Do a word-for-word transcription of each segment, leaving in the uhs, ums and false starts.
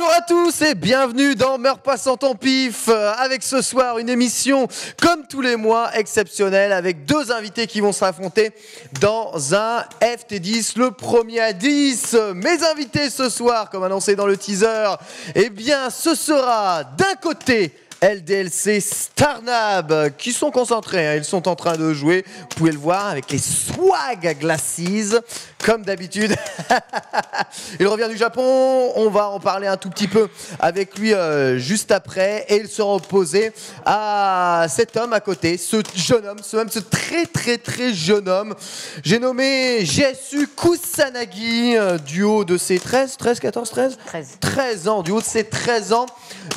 Bonjour à tous et bienvenue dans Meurt pas sans ton pif, avec ce soir une émission comme tous les mois exceptionnelle avec deux invités qui vont s'affronter dans un F T dix, le premier à dix. Mes invités ce soir, comme annoncé dans le teaser, eh bien ce sera d'un côté L D L C Starnab qui sont concentrés, hein, ils sont en train de jouer, vous pouvez le voir avec les swag glacis comme d'habitude. Il revient du Japon, on va en parler un tout petit peu avec lui euh, juste après, et il sera opposé à cet homme à côté, ce jeune homme, ce même ce très très très jeune homme, j'ai nommé Jesu Kusanagi, euh, du haut de ses treize, treize, quatorze, treize, treize ans, du haut de ses treize ans,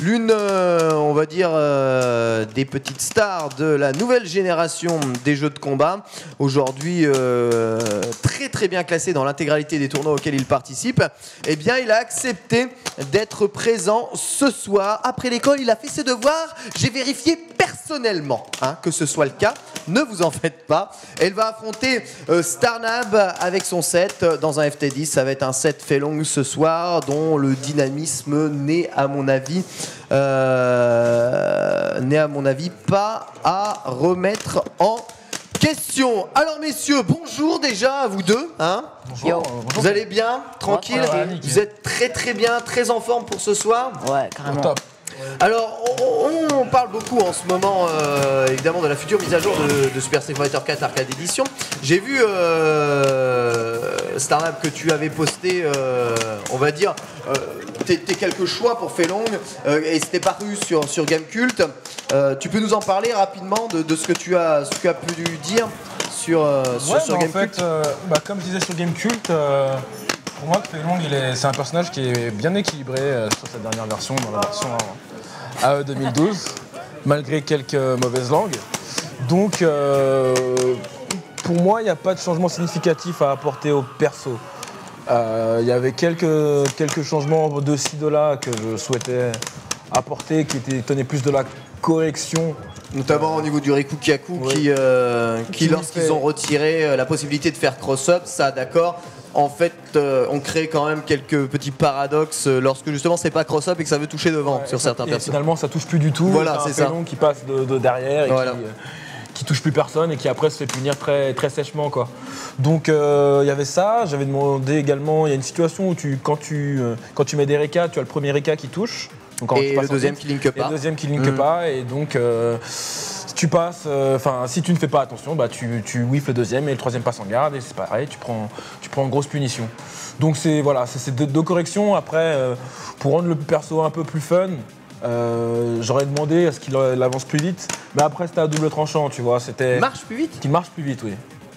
l'une, euh, on va dire Euh, des petites stars de la nouvelle génération des jeux de combat, aujourd'hui euh, très très bien classé dans l'intégralité des tournois auxquels il participe. Eh bien il a accepté d'être présent ce soir. Après l'école, il a fait ses devoirs, j'ai vérifié personnellement hein, que ce soit le cas, ne vous en faites pas. Elle va affronter euh, Starnab avec son set dans un F T dix, ça va être un set Fei Long ce soir dont le dynamisme n'est à mon avis euh, Euh, n'est à mon avis pas à remettre en question. Alors messieurs, bonjour déjà à vous deux, hein. Bonjour. Yo, bonjour. Vous allez bien, tranquille, ouais, vous êtes très très bien, très en forme pour ce soir. Ouais, carrément. Top. Alors, on, on parle beaucoup en ce moment, euh, évidemment, de la future mise à jour de, de Super Street Fighter quatre Arcade Edition. J'ai vu, euh, Starnab, que tu avais posté, euh, on va dire, euh, tes quelques choix pour Fei Long, euh, et c'était paru sur, sur Gamekult. Euh, tu peux nous en parler rapidement de, de ce que tu as, ce que tu as pu dire sur, euh, sur, ouais, sur bah Gamekult. En fait, euh, bah, comme je disais sur Gamekult, euh... pour moi, Fei Long, c'est un personnage qui est bien équilibré euh, sur sa dernière version, dans la version euh, A E deux mille douze, malgré quelques mauvaises langues. Donc, euh, pour moi, il n'y a pas de changement significatif à apporter au perso. Il euh, y avait quelques, quelques changements de ci, de là que je souhaitais apporter, qui tenaient plus de la correction. Notamment au niveau du Rekkuukyaku, oui. qui, euh, qui, qui lorsqu'ils fait... ont retiré la possibilité de faire Crossup, ça, d'accord. En fait, euh, on crée quand même quelques petits paradoxes lorsque justement c'est pas Crossup et que ça veut toucher devant, ouais, sur ça, certains personnages. Finalement, ça touche plus du tout. Voilà, c'est ça. Un Fei Long qui passe de, de derrière et voilà, qui, euh, qui touche plus personne et qui après se fait punir très, très sèchement, quoi. Donc il euh, y avait ça. J'avais demandé également. Il y a une situation où tu, quand tu, euh, quand tu mets des Rekka, tu as le premier Rekka qui touche. Donc, quand et tu passes le deuxième qui linke pas. Le deuxième qui linke mmh. pas. Et donc. Euh, Tu passes, enfin euh, si tu ne fais pas attention, bah, tu, tu whiffes le deuxième et le troisième passe en garde et c'est pareil, tu prends, tu prends une grosse punition. Donc c'est voilà, c'est deux, deux corrections. Après, euh, pour rendre le perso un peu plus fun, euh, j'aurais demandé à ce qu'il avance plus vite. Mais après c'était à double tranchant, tu vois, c'était... Marche plus vite ? Qu'il marche plus vite, oui.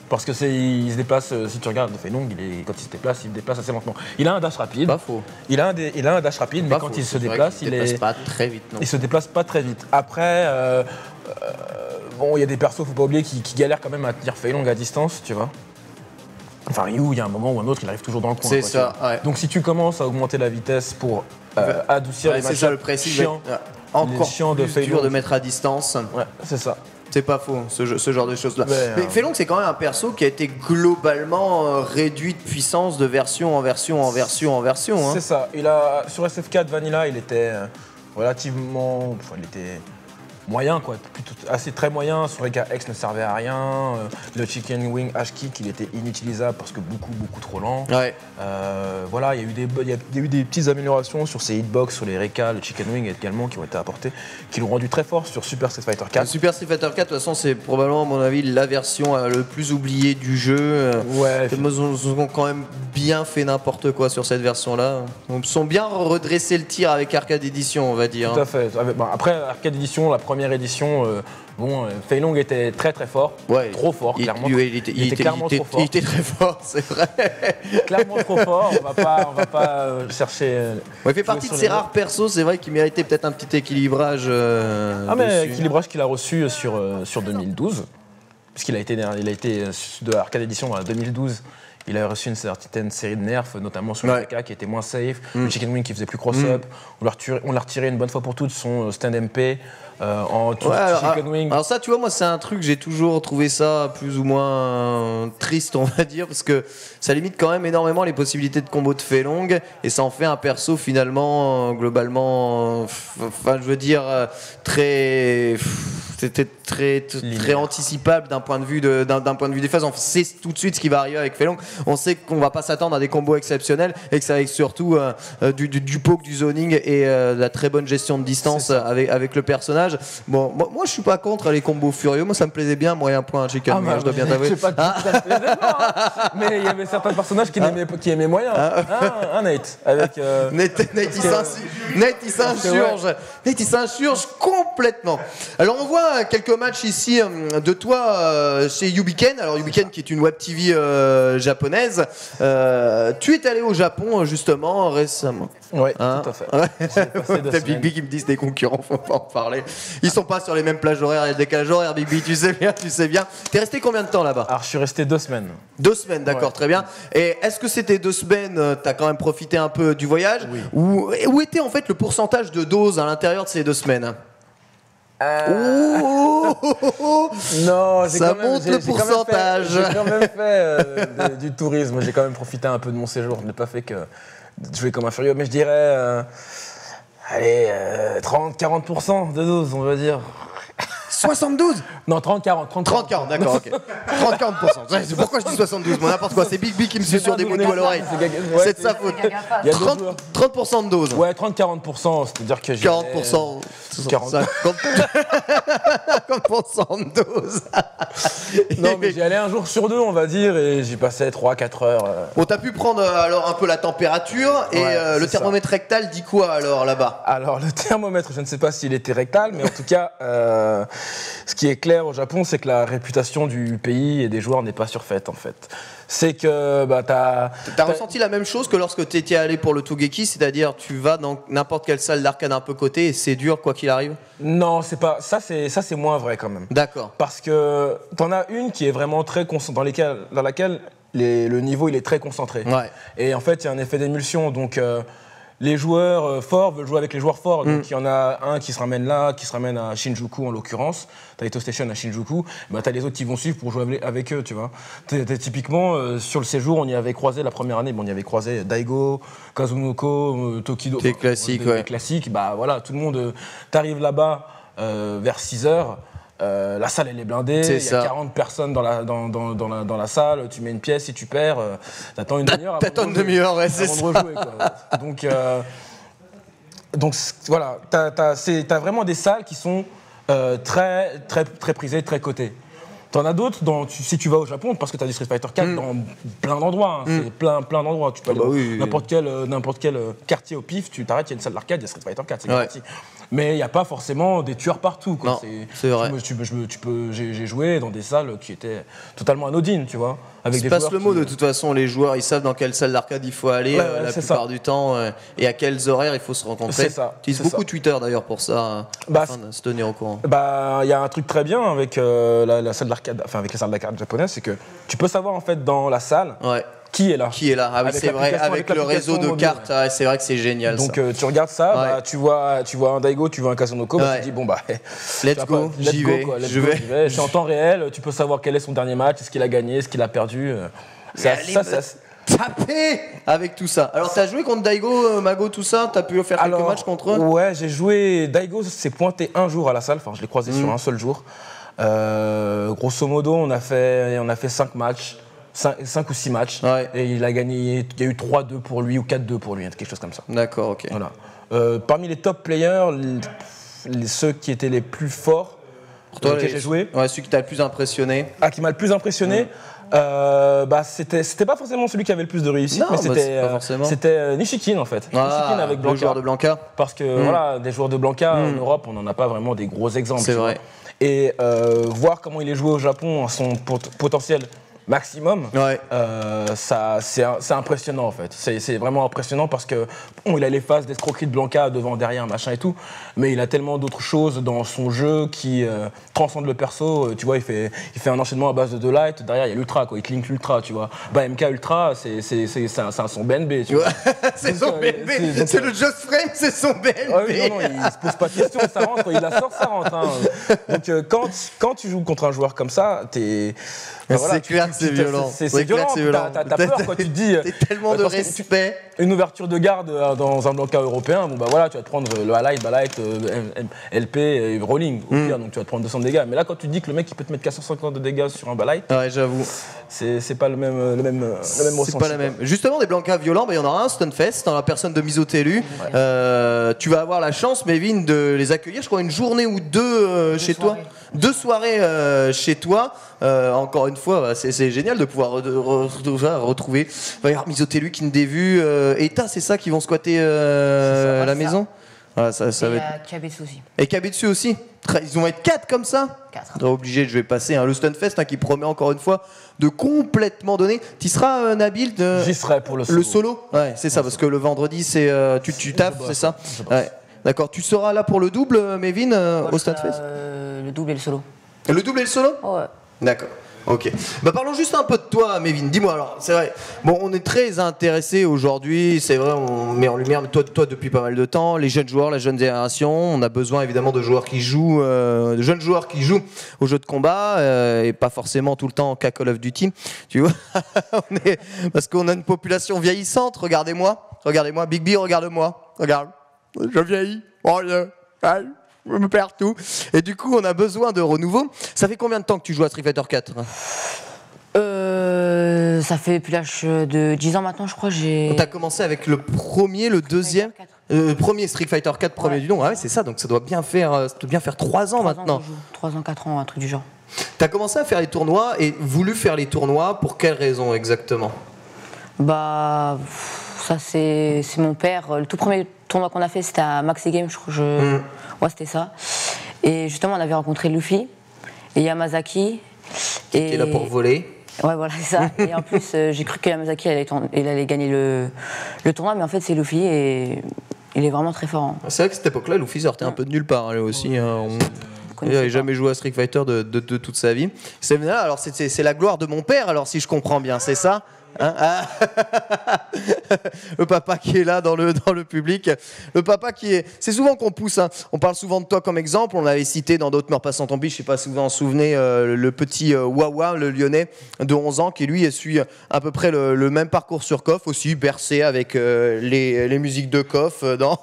Parce que c'est, il se déplace, si tu regardes Fei Long, il est, quand il se déplace, il se déplace assez lentement. Il a un dash rapide. Pas faux. Il a un, des, il a un dash rapide, mais quand faux. il se déplace, il, il, il est... pas très vite, non. Il se déplace pas très vite. Après, euh, euh, bon, il y a des persos, faut pas oublier, qui, qui galèrent quand même à tenir Fei Long à distance, tu vois. Enfin, Ryu, il y a un moment ou un autre, il arrive toujours dans le coin. C'est ça, ouais. Donc si tu commences à augmenter la vitesse pour euh, adoucir ouais, les matchs chiants, ouais. Encore chiant plus de Fei dur de mettre à distance. Ouais, c'est ça. C'est pas faux, ce, jeu, ce genre de choses-là. Mais Fei Long, c'est quand même un perso qui a été globalement réduit de puissance de version en version en version en version. Hein. C'est ça. Il a, sur S F quatre Vanilla, il était relativement... Enfin, il était moyen, quoi. Plutôt, assez très moyen. Son Rekka X ne servait à rien. Le Chicken Wing H-Kick, il était inutilisable parce que beaucoup, beaucoup trop lent. Ouais. Euh, voilà, il y, a eu des, il y a eu des petites améliorations sur ses hitbox, sur les Rekka, le Chicken Wing également, qui ont été apportées, qui l'ont rendu très fort sur Super Street Fighter quatre. Le Super Street Fighter quatre, de toute façon, c'est probablement, à mon avis, la version euh, le plus oubliée du jeu. Ouais. Ils ont quand même bien fait n'importe quoi sur cette version-là. Ils sont bien redressés le tir avec Arcade Edition, on va dire. Tout à fait. Après, Arcade Edition, la première Première édition, euh, bon, euh, Fei Long était très très fort, ouais, trop fort, il, clairement. Il, il, était, il, était, clairement il, était, il était très fort, c'est vrai. Clairement trop fort, on va pas, on va pas euh, chercher. Euh, ouais, il fait partie de ces rares persos, c'est vrai, qui méritait peut-être un petit équilibrage. Euh, ah, mais équilibrage qu'il a reçu sur, euh, sur deux mille douze, puisqu'il a été, il a été de Arcade Edition en deux mille douze. il avait reçu une certaine série de nerfs, notamment sur ouais. le K K qui était moins safe, mm. le Chicken Wing qui faisait plus Crossup. Mm. On l'a retiré, retiré une bonne fois pour toutes son stand M P euh, en tout ouais, alors, Chicken Wing. Alors ça, tu vois, moi c'est un truc, j'ai toujours trouvé ça plus ou moins triste, on va dire, parce que ça limite quand même énormément les possibilités de combo de Fei Long et ça en fait un perso finalement globalement, enfin je veux dire très, c'était très très, très anticipable d'un point de vue de d'un point de vue des phases. On sait tout de suite ce qui va arriver avec Fei Long. On sait qu'on va pas s'attendre à des combos exceptionnels et que ça va être surtout euh, du, du du poke, du zoning et euh, de la très bonne gestion de distance avec avec le personnage. Bon, moi, moi je suis pas contre les combos furieux. Moi ça me plaisait bien, moyen point un chicken. Ah, moi, je dois bien t'avouer. Ah. Hein, mais il y avait certains personnages qui ah. n'aimaient qui aimaient moyen. Ah. Ah, un Nate avec euh... Nate, Nate il s'insurge. Nate il s'insurge complètement. Alors on voit quelques matchs ici de toi euh, chez Ubiken. Alors Ubiken qui est une web T V euh, japonaise. Euh, tu es allé au Japon justement récemment. Oui, hein, tout à fait. T'as Big B qui me disent des concurrents, faut pas en parler. Ils sont pas sur les mêmes plages horaires, il y a des plages horaires. Big B, tu sais bien, tu sais bien. T'es resté combien de temps là-bas? Alors je suis resté deux semaines. Deux semaines, d'accord, ouais. Très bien. Et est-ce que c'était deux semaines, t'as quand même profité un peu du voyage? Oui. Où, où était en fait le pourcentage de doses à l'intérieur de ces deux semaines? Euh... Oh, oh, oh, oh. Non, ça quand même, monte le pourcentage. J'ai quand même fait, quand même fait euh, de, du tourisme. J'ai quand même profité un peu de mon séjour. Je n'ai pas fait que jouer comme un furieux, mais je dirais euh, allez euh, trente à quarante pour cent de doses, on va dire. soixante-douze? Non, trente à quarante. trente à quarante, d'accord, ok. trente à quarante pour cent. Pourquoi je dis soixante-douze? Moi, n'importe quoi, c'est Big B qui me susurre des mots à l'oreille. C'est de sa faute. trente pour cent de dose. Ouais, trente à quarante pour cent, c'est-à-dire que j'ai. quarante pour cent. quarante pour cent de dose. Non, mais j'y allais un jour sur deux, on va dire, et j'y passais trois à quatre heures. Bon, t'as pu prendre alors un peu la température, et le thermomètre rectal dit quoi alors là-bas? Alors, le thermomètre, je ne sais pas s'il était rectal, mais en tout cas. Ce qui est clair au Japon, c'est que la réputation du pays et des joueurs n'est pas surfaite en fait. C'est que bah, t'as... T'as ressenti la même chose que lorsque t'étais allé pour le Tougeki, c'est-à-dire tu vas dans n'importe quelle salle d'arcade un peu côté et c'est dur quoi qu'il arrive? Non, c'est pas... ça c'est ça c'est moins vrai quand même. D'accord. Parce que t'en as une qui est vraiment très concentrée, dans, dans laquelle les... le niveau il est très concentré. Ouais. Et en fait il y a un effet d'émulsion, donc... Euh... les joueurs forts veulent jouer avec les joueurs forts. Donc, il mm. y en a un qui se ramène là, qui se ramène à Shinjuku en l'occurrence. T'as les Toast Station à Shinjuku, bah, t'as les autres qui vont suivre pour jouer avec eux, tu vois. T'es, t'es, typiquement, euh, sur le séjour, on y avait croisé la première année, bon, on y avait croisé Daigo, Kazunoko, euh, Tokido. Des classiques, ouais. Des classiques, bah voilà, tout le monde. Euh, t'arrives là-bas euh, vers six heures. Euh, la salle elle est blindée, il y a quarante personnes dans la, dans, dans, dans, la, dans la salle, tu mets une pièce, si tu perds, euh, t'attends une demi-heure avant de rejouer, ouais, c'est ça. Rejouer, quoi. Donc, euh, donc voilà, t'as, t'as, c'est, t'as vraiment des salles qui sont euh, très, très, très prisées, très cotées. T'en as d'autres dans, tu, si tu vas au Japon, parce que t'as du Street Fighter quatre mm. dans plein d'endroits, hein, mm. c'est plein, plein d'endroits, tu peux aller ah bah oui, n'importe oui. quel, euh, n'importe quel euh, quartier au pif, tu t'arrêtes, il y a une salle d'arcade, il y a Street Fighter quatre, c'est ouais. garanti. Mais il n'y a pas forcément des tueurs partout. Quoi. Non, c'est, c'est vrai. Tu, tu, tu, tu peux, j'ai, j'ai joué dans des salles qui étaient totalement anodines, tu vois. Avec des passe le mot, qui... de toute façon, les joueurs, ils savent dans quelle salle d'arcade il faut aller ouais, euh, la plupart ça. du temps euh, et à quels horaires il faut se rencontrer. C'est ça. Tu utilises beaucoup ça. Twitter d'ailleurs pour ça, bah, afin de se tenir au courant. Il bah, y a un truc très bien avec, euh, la, la salle d'arcade, enfin, avec les salles d'arcade japonaises, c'est que tu peux savoir en fait dans la salle. Ouais. Qui est là? Qui est là? Ah oui, c'est vrai, avec, avec le réseau de mobile, cartes, ouais. ah, c'est vrai que c'est génial. Donc ça. Euh, tu regardes ça, ouais. bah, tu, vois, tu vois un Daigo, tu vois un Kazunoko, ouais. bah, tu te dis bon bah. Let's go, pas, j'y, let's vais, go let's je go, vais. j'y vais. Je suis en temps réel, tu peux savoir quel est son dernier match, est-ce qu'il a gagné, est-ce qu'il a perdu. Ça, ça, ça, ça, taper avec tout ça. Alors t'as joué contre Daigo, Mago, tout ça, t'as pu faire Alors, quelques matchs contre eux? Ouais, j'ai joué. Daigo s'est pointé un jour à la salle, enfin je l'ai croisé mm. sur un seul jour. Euh, grosso modo, on a fait on a fait cinq matchs. cinq ou six matchs, ouais. et il a gagné, il y a eu trois deux pour lui ou quatre deux pour lui, quelque chose comme ça. D'accord, ok. Voilà. Euh, parmi les top players, les, ceux qui étaient les plus forts, pour toi, lesquels j'ai joué. Ouais, celui qui t'a le plus impressionné. Ah, qui m'a le plus impressionné ouais. Euh, bah c'était c'était pas forcément celui qui avait le plus de réussite, non, mais c'était bah euh, c'était Nishikin en fait. Ah, Nishikin avec Blanca. Le joueur de Blanca. Parce que mmh. voilà, des joueurs de Blanca mmh. en Europe, on n'en a pas vraiment des gros exemples. C'est vrai. Et euh, voir comment il est joué au Japon, son pot- potentiel. maximum, ouais. euh, c'est impressionnant en fait. C'est vraiment impressionnant parce que bon, il a les phases d'escroquerie de Blanca devant, derrière, machin et tout, mais il a tellement d'autres choses dans son jeu qui euh, transcendent le perso. Tu vois, il fait, il fait un enchaînement à base de deux light, derrière il y a l'ultra, quoi, il clink l'ultra, tu vois. Bah M K Ultra, c'est son B N B, tu vois. C'est son B N B, c'est le Just Frame, c'est son B N B. Ah oui, non, non, il se pose pas de question, ça rentre, il la sort, ça rentre. Hein. Donc euh, quand, quand tu joues contre un joueur comme ça, t'es... Ben voilà, c'est clair que c'est violent. C'est violent, t'as peur, quoi, tu te dis... T'es tellement de respect. Une ouverture de garde dans un Blanca européen, bon bah voilà, tu vas te prendre le highlight, balight, L P et rolling, au pire, donc tu vas te prendre deux cents dégâts. Mais là, quand tu dis que le mec, il peut te mettre quatre cent cinquante de dégâts sur un balight... Ouais, j'avoue. C'est pas le même, le même, le même ressenti. C'est pas la même. Justement, des Blancas violents, il y en aura un, Stunfest, dans la personne de Misotelu. Tu vas avoir la chance, Mévin, de les accueillir, je crois, une journée ou deux chez toi. Deux soirées chez toi. Encore une fois, c'est génial de pouvoir retrouver... Il va y avoir Misotelu, Kindévu... Et c'est ça qui vont squatter euh, ça, la ça. maison voilà, ça, ça Et va être... Kabetsu aussi. Et Kabetsu aussi. Ils vont être quatre comme ça. quatre. Obligé, je vais passer hein, le Stunfest hein, qui promet encore une fois de complètement donner. Tu seras euh, Nabil de... J'y serai pour le solo. Le solo ouais, c'est ça, parce que le vendredi, c'est euh, tu, tu taffes, c'est ça ouais. D'accord, tu seras là pour le double, Mévin, euh, Moi, au Stunfest euh, Le double et le solo. Le double et le solo oh, ouais. D'accord. Ok. Bah parlons juste un peu de toi, Mévin. Dis-moi alors, c'est vrai. Bon, on est très intéressé aujourd'hui, c'est vrai, on met en lumière, mais toi, toi depuis pas mal de temps, les jeunes joueurs, la jeune génération. On a besoin évidemment de joueurs qui jouent, euh, de jeunes joueurs qui jouent aux jeux de combat euh, et pas forcément tout le temps qu'à Call of Duty. Tu vois, on est, parce qu'on a une population vieillissante. Regardez-moi, regardez-moi, Big B, regarde-moi, regarde. Je vieillis. Oh, yeah. Aïe. Je me perds tout. Et du coup, on a besoin de renouveau. Ça fait combien de temps que tu joues à Street Fighter quatre? euh, Ça fait depuis l'âge de dix ans maintenant, je crois. T'as commencé avec le premier, le deuxième euh, premier Street Fighter quatre, premier ouais. du nom. Ah ouais, c'est ça, donc ça doit bien faire, ça doit bien faire trois ans maintenant. trois ans, quatre ans, un truc du genre. T'as commencé à faire les tournois et voulu faire les tournois pour quelle raison exactement? Bah, ça c'est mon père. Le tout premier tournoi qu'on a fait, c'était à Maxi Game, je crois. Je... Mm. Ouais, c'était ça. Et justement, on avait rencontré Luffy et Yamazaki. Qui et... était là pour voler. Ouais, voilà, c'est ça. Et en plus, euh, j'ai cru que Yamazaki allait, tourner, il allait gagner le... le tournoi, mais en fait, c'est Luffy et il est vraiment très fort. Hein. C'est vrai que cette époque-là, Luffy sortait mm. un peu de nulle part, lui aussi. Ouais, hein, on... Il n'avait jamais joué à Street Fighter de, de, de toute sa vie. C'est la gloire de mon père, alors, si je comprends bien, c'est ça? Hein ah le papa qui est là dans le, dans le public. Le papa qui est... C'est souvent qu'on pousse, hein. On parle souvent de toi comme exemple. On l'avait cité dans d'autres Meurs passant en biche. Je ne sais pas si vous en souvenez, euh, le petit euh, Wawa, le lyonnais de onze ans, qui lui suit à peu près le, le même parcours sur Koff, aussi bercé avec euh, les, les musiques de Koff, euh, dans,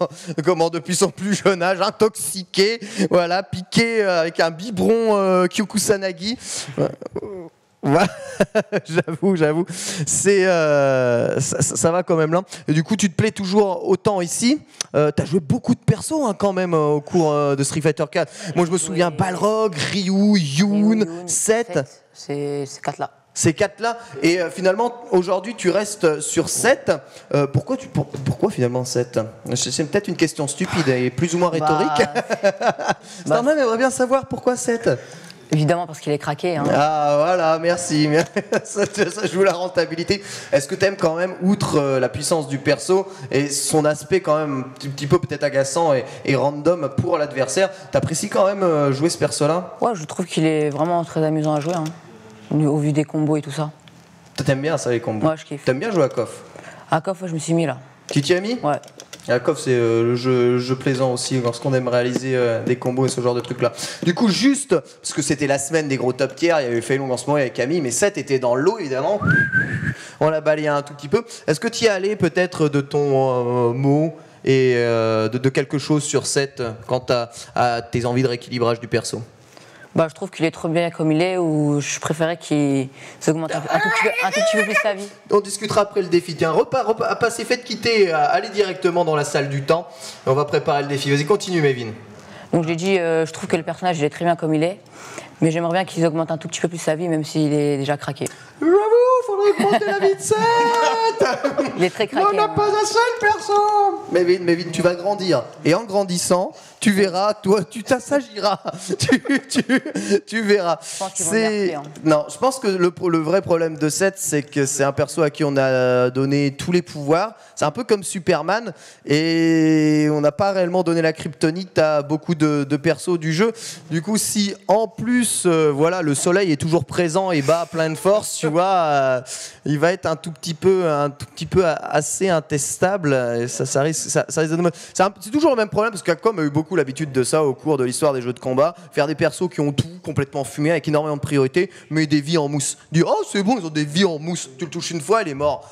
comment, depuis son plus jeune âge, intoxiqué, voilà, piqué euh, avec un biberon euh, Kyokusanagi. Ouais. j'avoue, j'avoue, c'est euh, ça, ça, ça va quand même là. Et du coup, tu te plais toujours autant ici. Euh, T'as joué beaucoup de persos hein, quand même euh, au cours euh, de Street Fighter quatre. Moi, je me souviens oui. Balrog, Ryu, Yun, Seth. C'est ces quatre là. Ces quatre là. Et euh, finalement, aujourd'hui, tu restes sur sept. Euh, pourquoi tu pour, pourquoi finalement sept? C'est peut-être une question stupide et plus ou moins rhétorique. Bah, bah, même, on va bien savoir pourquoi sept. Évidemment, parce qu'il est craqué. Hein. Ah, voilà, merci. Ça, ça joue la rentabilité. Est-ce que tu aimes quand même, outre euh, la puissance du perso et son aspect quand même un petit peu peut-être agaçant et, et random pour l'adversaire, t'apprécies quand même euh, jouer ce perso-là? Ouais, je trouve qu'il est vraiment très amusant à jouer, hein, au vu des combos et tout ça. T'aimes bien ça, les combos? Ouais, je kiffe. T'aimes bien jouer à Koff? À Koff, ouais, je me suis mis là. Tu t'y as mis? Ouais. La Koff, c'est euh, le, jeu, le jeu plaisant aussi lorsqu'on aime réaliser euh, des combos et ce genre de trucs là. Du coup, juste parce que c'était la semaine des gros top tiers, il y avait Fei Long en ce moment, il y avait Camille, mais sept était dans l'eau évidemment. On l'a balayé un tout petit peu. Est-ce que tu y allais peut-être de ton euh, mot et euh, de, de quelque chose sur sept quant à, à tes envies de rééquilibrage du perso? Bah, je trouve qu'il est trop bien comme il est, ou je préférais qu'il s'augmente un, un tout petit peu plus sa vie. On discutera après le défi. Tiens, repas, repas, passez, faites quitter, allez directement dans la salle du temps. Et on va préparer le défi. Vas-y, continue, Mévin. Donc, je l'ai dit, euh, je trouve que le personnage, il est très bien comme il est, mais j'aimerais bien qu'il augmente un tout petit peu plus sa vie, même s'il est déjà craqué. J'avoue, faudrait augmenter la vie de sept. Il est très craqué. On n'a pas un seul perso. Mévin, Mévin, tu vas grandir. Et en grandissant, tu verras, toi, tu t'assagiras. tu, tu, tu verras. Je pense qu'ils vont bien faire, hein. Non, je pense que le, le vrai problème de Seth, c'est que c'est un perso à qui on a donné tous les pouvoirs. C'est un peu comme Superman, et on n'a pas réellement donné la kryptonite à beaucoup de, de persos du jeu. Du coup, si en plus, euh, voilà, le soleil est toujours présent et bat à plein de force, tu vois, euh, il va être un tout petit peu, un tout petit peu assez intestable. Et ça, ça risque, ça, ça risque de... C'est toujours le même problème, parce que Capcom a eu beaucoup l'habitude de ça au cours de l'histoire des jeux de combat, faire des persos qui ont tout complètement fumé avec énormément de priorité, mais des vies en mousse. Dire oh c'est bon, ils ont des vies en mousse, tu le touches une fois, il est mort.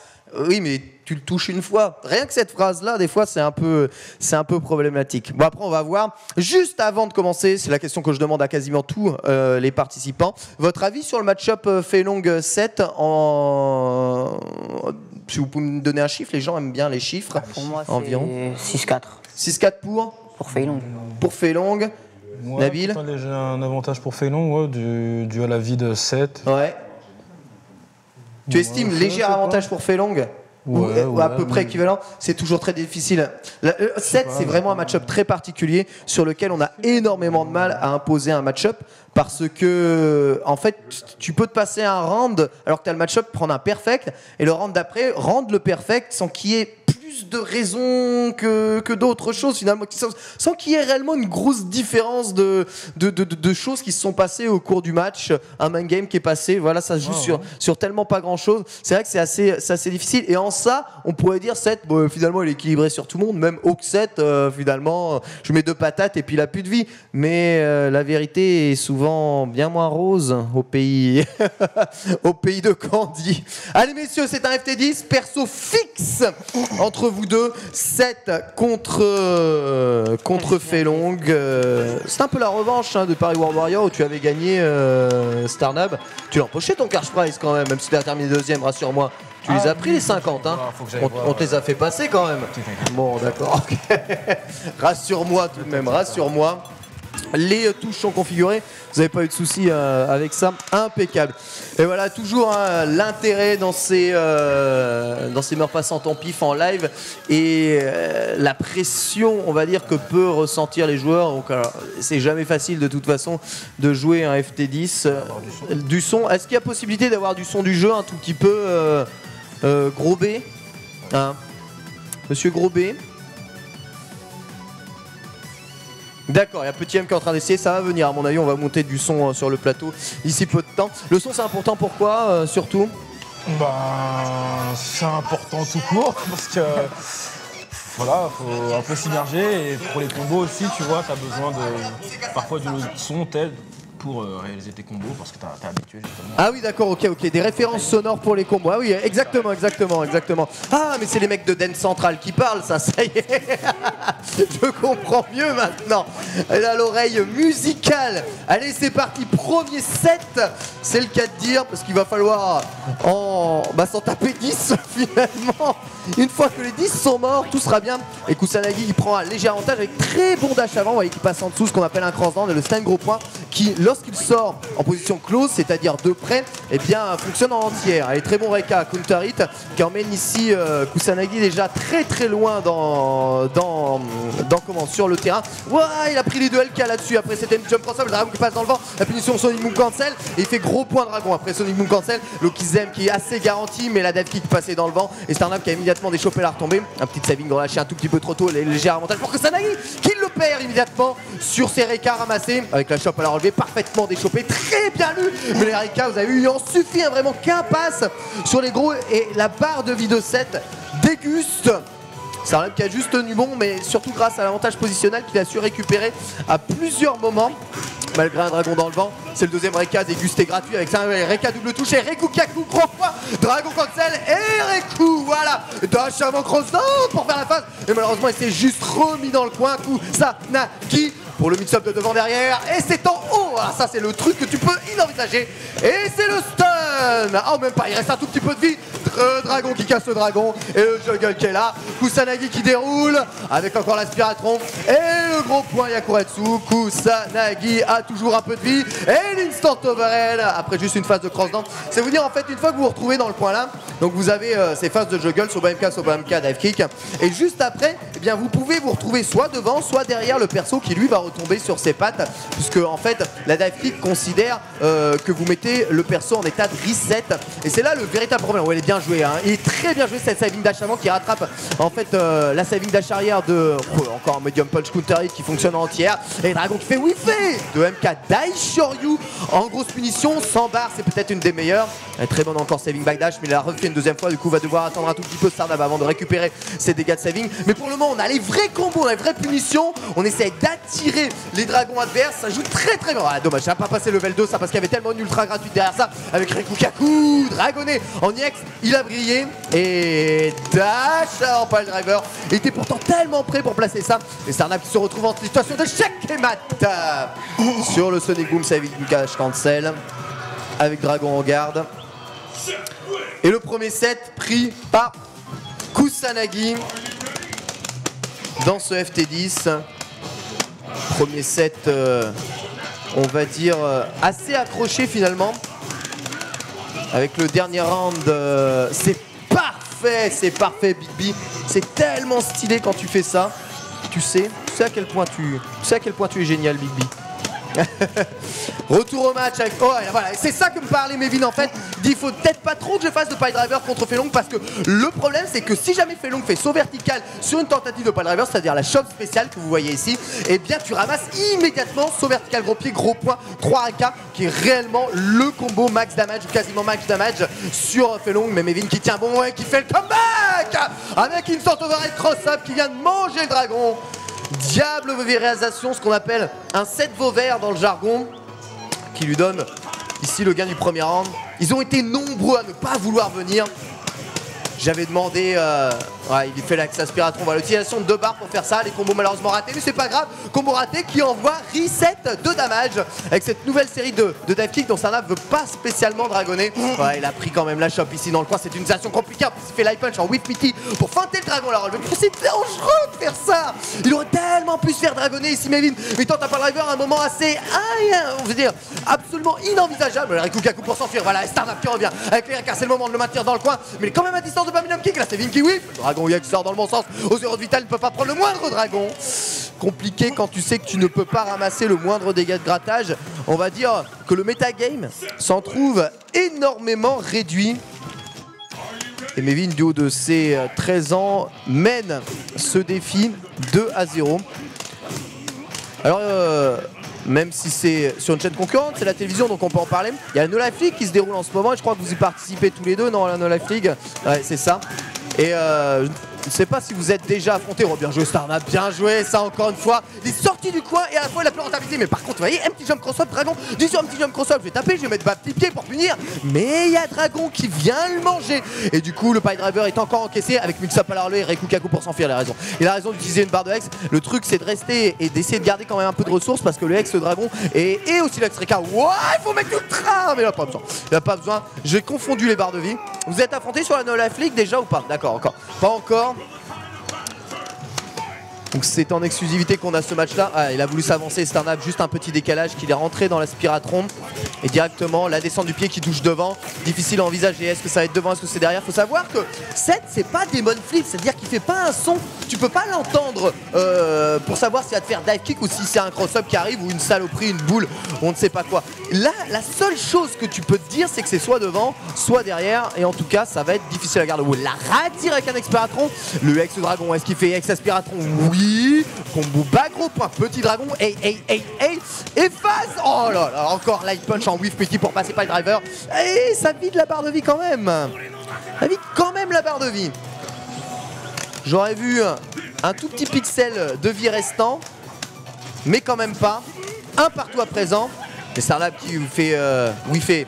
Oui, mais tu le touches une fois. Rien que cette phrase-là, des fois, c'est un peu, c'est un peu problématique. Bon, après, on va voir. Juste avant de commencer, c'est la question que je demande à quasiment tous euh, les participants. Votre avis sur le match-up euh, Fei Long sept en... Si vous pouvez me donner un chiffre, les gens aiment bien les chiffres. Ah, pour moi, c'est six quatre. six quatre pour Pour Fei Long. Pour Fei Long. Ouais, Nabil, j'ai un avantage pour Fei Long, ouais, dû, dû à la vie de sept. Ouais. Tu estimes ouais, léger avantage pour Fei Long, ouais, ou, ouais, ou à peu ouais, près mais... équivalent. C'est toujours très difficile. La, euh, sept, c'est vraiment un match-up très particulier sur lequel on a énormément de mal à imposer un match-up, parce que en fait, tu peux te passer un round alors que tu as le match-up, prendre un perfect, et le round d'après, rendre le perfect sans qu'il y ait de raisons que, que d'autres choses finalement, sans, sans qu'il y ait réellement une grosse différence de, de, de, de, de choses qui se sont passées au cours du match. Un main game qui est passé, voilà, ça se joue oh, sur, ouais. sur tellement pas grand chose. C'est vrai que c'est assez, assez difficile, et en ça on pourrait dire Seth, bon, finalement il est équilibré sur tout le monde, même Hawk Seth, euh, finalement je mets deux patates et puis il a plus de vie, mais euh, la vérité est souvent bien moins rose au pays au pays de Candy. Allez messieurs, c'est un F T dix perso fixe entre vous deux, sept contre euh, contre Fei Long. Euh, c'est un peu la revanche hein, de Paris War Warrior où tu avais gagné euh, Starnab. Tu l'as empoché ton cash prize quand même, même si tu as terminé deuxième, rassure-moi. Tu ah, les as pris les cinquante, hein. on, voir, on te les a fait passer quand même. Bon d'accord, okay. Rassure-moi tout de même, rassure-moi. Les touches sont configurées, vous n'avez pas eu de soucis euh, avec ça, impeccable. Et voilà, toujours hein, l'intérêt dans ces euh, dans ces mœurs passantes en pif en live, et euh, la pression, on va dire, que peut ressentir les joueurs. Donc c'est jamais facile de toute façon de jouer un F T dix. Euh, du son, son. Est-ce qu'il y a possibilité d'avoir du son du jeu un tout petit peu euh, euh, Gros B hein. Monsieur Gros B. D'accord, il y a Petit M qui est en train d'essayer, ça va venir à mon avis, on va monter du son sur le plateau d'ici peu de temps. Le son c'est important, pourquoi euh, surtout? Ben, c'est important tout court, parce que voilà, faut un peu s'immerger, et pour les combos aussi, tu vois, t'as besoin de parfois du son tel pour euh, réaliser tes combos, parce que t'es habitué justement. Ah oui d'accord, ok, ok, des références sonores pour les combos. Ah oui, exactement, exactement, exactement. Ah mais c'est les mecs de Dance Central qui parlent, ça, ça y est. Je comprends mieux maintenant. Elle a l'oreille musicale. Allez c'est parti, premier set. C'est le cas de dire, parce qu'il va falloir en... bah, s'en taper dix finalement. Une fois que les dix sont morts, tout sera bien. Et Kusanagi il prend un léger avantage avec très bon dash avant. Vous voyez qu'il passe en dessous, ce qu'on appelle un cross-down, et le stand gros point qui, lorsqu'il sort en position close, c'est-à-dire de près, eh bien fonctionne en entière. Allez, très bon Rekka, counter hit, qui emmène ici euh, Kusanagi déjà très très loin dans, dans, dans comment, sur le terrain. Ouah, il a pris les deux L K là-dessus. Après c'était une jump Crossup, le dragon qui passe dans le vent, la punition Sonic Boom cancel, et il fait gros point dragon. Après Sonic Boom cancel, l'Okizem qui est assez garanti, mais la dive kick passait dans le vent, et Starnab qui a immédiatement déchopé la retombée. Un petit saving relâché un tout petit peu trop tôt, léger avantage pour Kusanagi qui le perd immédiatement sur ses Rekka ramassés, avec la chope à la relevée, parfait. Déchopé, très bien lu, mais les Rekka, vous avez vu, il en suffit hein, vraiment qu'un passe sur les gros, et la barre de vie de Seth déguste. C'est un mec qui a juste tenu bon, mais surtout grâce à l'avantage positionnel qu'il a su récupérer à plusieurs moments, malgré un dragon dans le vent. C'est le deuxième Rekka dégusté gratuit avec ça, Rekka double touche et Rekkuukyaku trois fois, dragon cancel et Rekku, voilà, dash avant cross-down pour faire la phase, et malheureusement il s'est juste remis dans le coin, Kusanagi pour le mix-up de devant derrière, et c'est en haut. Ah, ça c'est le truc que tu peux inenvisager, et c'est le stun. Ah, oh, même pas, il reste un tout petit peu de vie. Dr dragon qui casse le dragon, et le juggle qui est là, Kusanagi qui déroule avec encore l'aspiratron, et le Le gros point Yakuratsu, Kusanagi a toujours un peu de vie et l'instant overhead après juste une phase de cross down. C'est vous dire en fait une fois que vous vous retrouvez dans le point là, donc vous avez euh, ces phases de juggle, Soba M K, Soba M K, Dive Kick, et juste après eh bien, vous pouvez vous retrouver soit devant soit derrière le perso qui lui va retomber sur ses pattes, puisque en fait la Dive Kick considère euh, que vous mettez le perso en état de reset, et c'est là le véritable problème. Ouais, il est bien joué, hein. Il est très bien joué cette saving dash avant qui rattrape en fait euh, la saving dash arrière de oh, encore un medium punch counter hit qui fonctionne en entière, et Dragon qui fait whiffé de M K Dai Shoryu en grosse punition, sans barre, c'est peut-être une des meilleures. Elle est très bonne encore saving back dash, mais il a refait une deuxième fois, du coup va devoir attendre un tout petit peu Starnab avant de récupérer ses dégâts de saving. Mais pour le moment on a les vrais combos, les vraies punitions, on essaie d'attirer les dragons adverses, ça joue très très bien. Ah, dommage, ça n'a pas passé level deux ça, parce qu'il y avait tellement une ultra gratuite derrière ça, avec Rekkuukyaku, dragonné en I X, il a brillé, et dash en pile driver, il était pourtant tellement prêt pour placer ça, et Starnab qui se retrouve en situation de chèque et mat sur le Sonic Boom, saving dash cancel, avec Dragon en garde. Et le premier set pris par Kusanagi dans ce F T dix. Premier set, euh, on va dire, euh, assez accroché finalement. Avec le dernier round, euh, c'est parfait, c'est parfait Big B. C'est tellement stylé quand tu fais ça. Tu sais, tu sais à quel point tu, tu, sais à quel point tu es génial Big B. Retour au match avec... Oh, voilà. C'est ça que me parlait Mevin en fait. Il dit faut peut-être pas trop que je fasse de pile driver contre Fei Long, parce que le problème c'est que si jamais Fei Long fait saut vertical sur une tentative de pile driver, c'est-à-dire la chope spéciale que vous voyez ici, et eh bien tu ramasses immédiatement saut vertical, gros pied, gros point, trois A K, qui est réellement le combo max damage ou quasiment max damage sur Fei Long. Mais Mevin qui tient bon et qui fait le comeback avec une sorte overhead cross-up qui vient de manger le dragon. Diable vauvérisation, ce qu'on appelle un set vauvaire dans le jargon, qui lui donne ici le gain du premier round. Ils ont été nombreux à ne pas vouloir venir. J'avais demandé, euh, ouais, il fait l'axe Aspiratron, voilà, l'utilisation de deux barres pour faire ça, les combos malheureusement ratés, mais c'est pas grave, combo raté qui envoie reset de damage avec cette nouvelle série de, de dive kick dont Starnab veut pas spécialement dragonner. Ouais, il a pris quand même la chope ici dans le coin, c'est une situation compliquée, il fait light punch en whip pity pour feinter le dragon, la relevé, c'est dangereux de faire ça, il aurait tellement pu se faire dragonner ici Mevin, mais tente à pas driver à un moment assez, ah, on veut dire, absolument inenvisageable, Rekkuukyaku pour s'enfuir, voilà, Starnab qui revient avec les requins, c'est le moment de le maintenir dans le coin, mais il est quand même à distance de Babylon Kick, là c'est Vinky Whip, le dragon Yek sort dans le bon sens, au zéro de vital, il ne peut pas prendre le moindre dragon. Compliqué quand tu sais que tu ne peux pas ramasser le moindre dégât de grattage, on va dire que le metagame s'en trouve énormément réduit. Et Mevin du haut de ses treize ans mène ce défi deux à zéro. Alors euh, même si c'est sur une chaîne concurrente, c'est la télévision donc on peut en parler. Il y a la No Life League qui se déroule en ce moment et je crois que vous y participez tous les deux, non, la No Life League. Ouais, c'est ça. Et euh, je ne sais pas si vous êtes déjà affrontés. Oh, bien joué Starnab, bien joué, ça encore une fois. Il est sorti du coin et à la fois il a plus rentabilité. Mais par contre, vous voyez, un petit jump cross-up, Dragon, dix sur un petit jump cross-up, je vais taper, je vais mettre ma petite pied pour punir. Mais il y a Dragon qui vient le manger. Et du coup, le pile driver est encore encaissé avec Mixup à la relais et Rekkuukyaku pour s'enfuir. Il a raison. Il a raison d'utiliser une barre de hex. Le truc, c'est de rester et d'essayer de garder quand même un peu de ressources parce que le hex, le dragon et, et aussi l'hex Rekka. Wouah, il faut mettre l'ultra. Mais il n'a pas besoin. Il n'a pas besoin. J'ai confondu les barres de vie. Vous êtes affrontés sur la No Life League déjà ou pas? D'accord, encore. Pas encore. Donc c'est en exclusivité qu'on a ce match là. Ah, il a voulu s'avancer Starnab, juste un petit décalage qu'il est rentré dans l'aspiratron et directement la descente du pied qui touche devant. Difficile à envisager, est-ce que ça va être devant, est-ce que c'est derrière? Faut savoir que Seth c'est pas Demon Flip, c'est-à-dire qu'il fait pas un son, tu peux pas l'entendre euh, pour savoir s'il va te faire dive kick ou si c'est un cross-up qui arrive ou une saloperie, une boule, on ne sait pas quoi. Là, la seule chose que tu peux te dire c'est que c'est soit devant, soit derrière et en tout cas ça va être difficile à garder. Oh, la ratire avec un aspiratron, le ex-dragon, est-ce qu'il fait ex-aspiratron? Oui. Combo bas, gros point, petit dragon, hey, hey, hey, hey, et face. Oh là là, encore light punch en whiff petit pour passer par le driver. Et ça vide la barre de vie quand même. Ça vide quand même la barre de vie. J'aurais vu un tout petit pixel de vie restant, mais quand même pas. Un partout à présent. Et Starnab qui fait euh, whiffer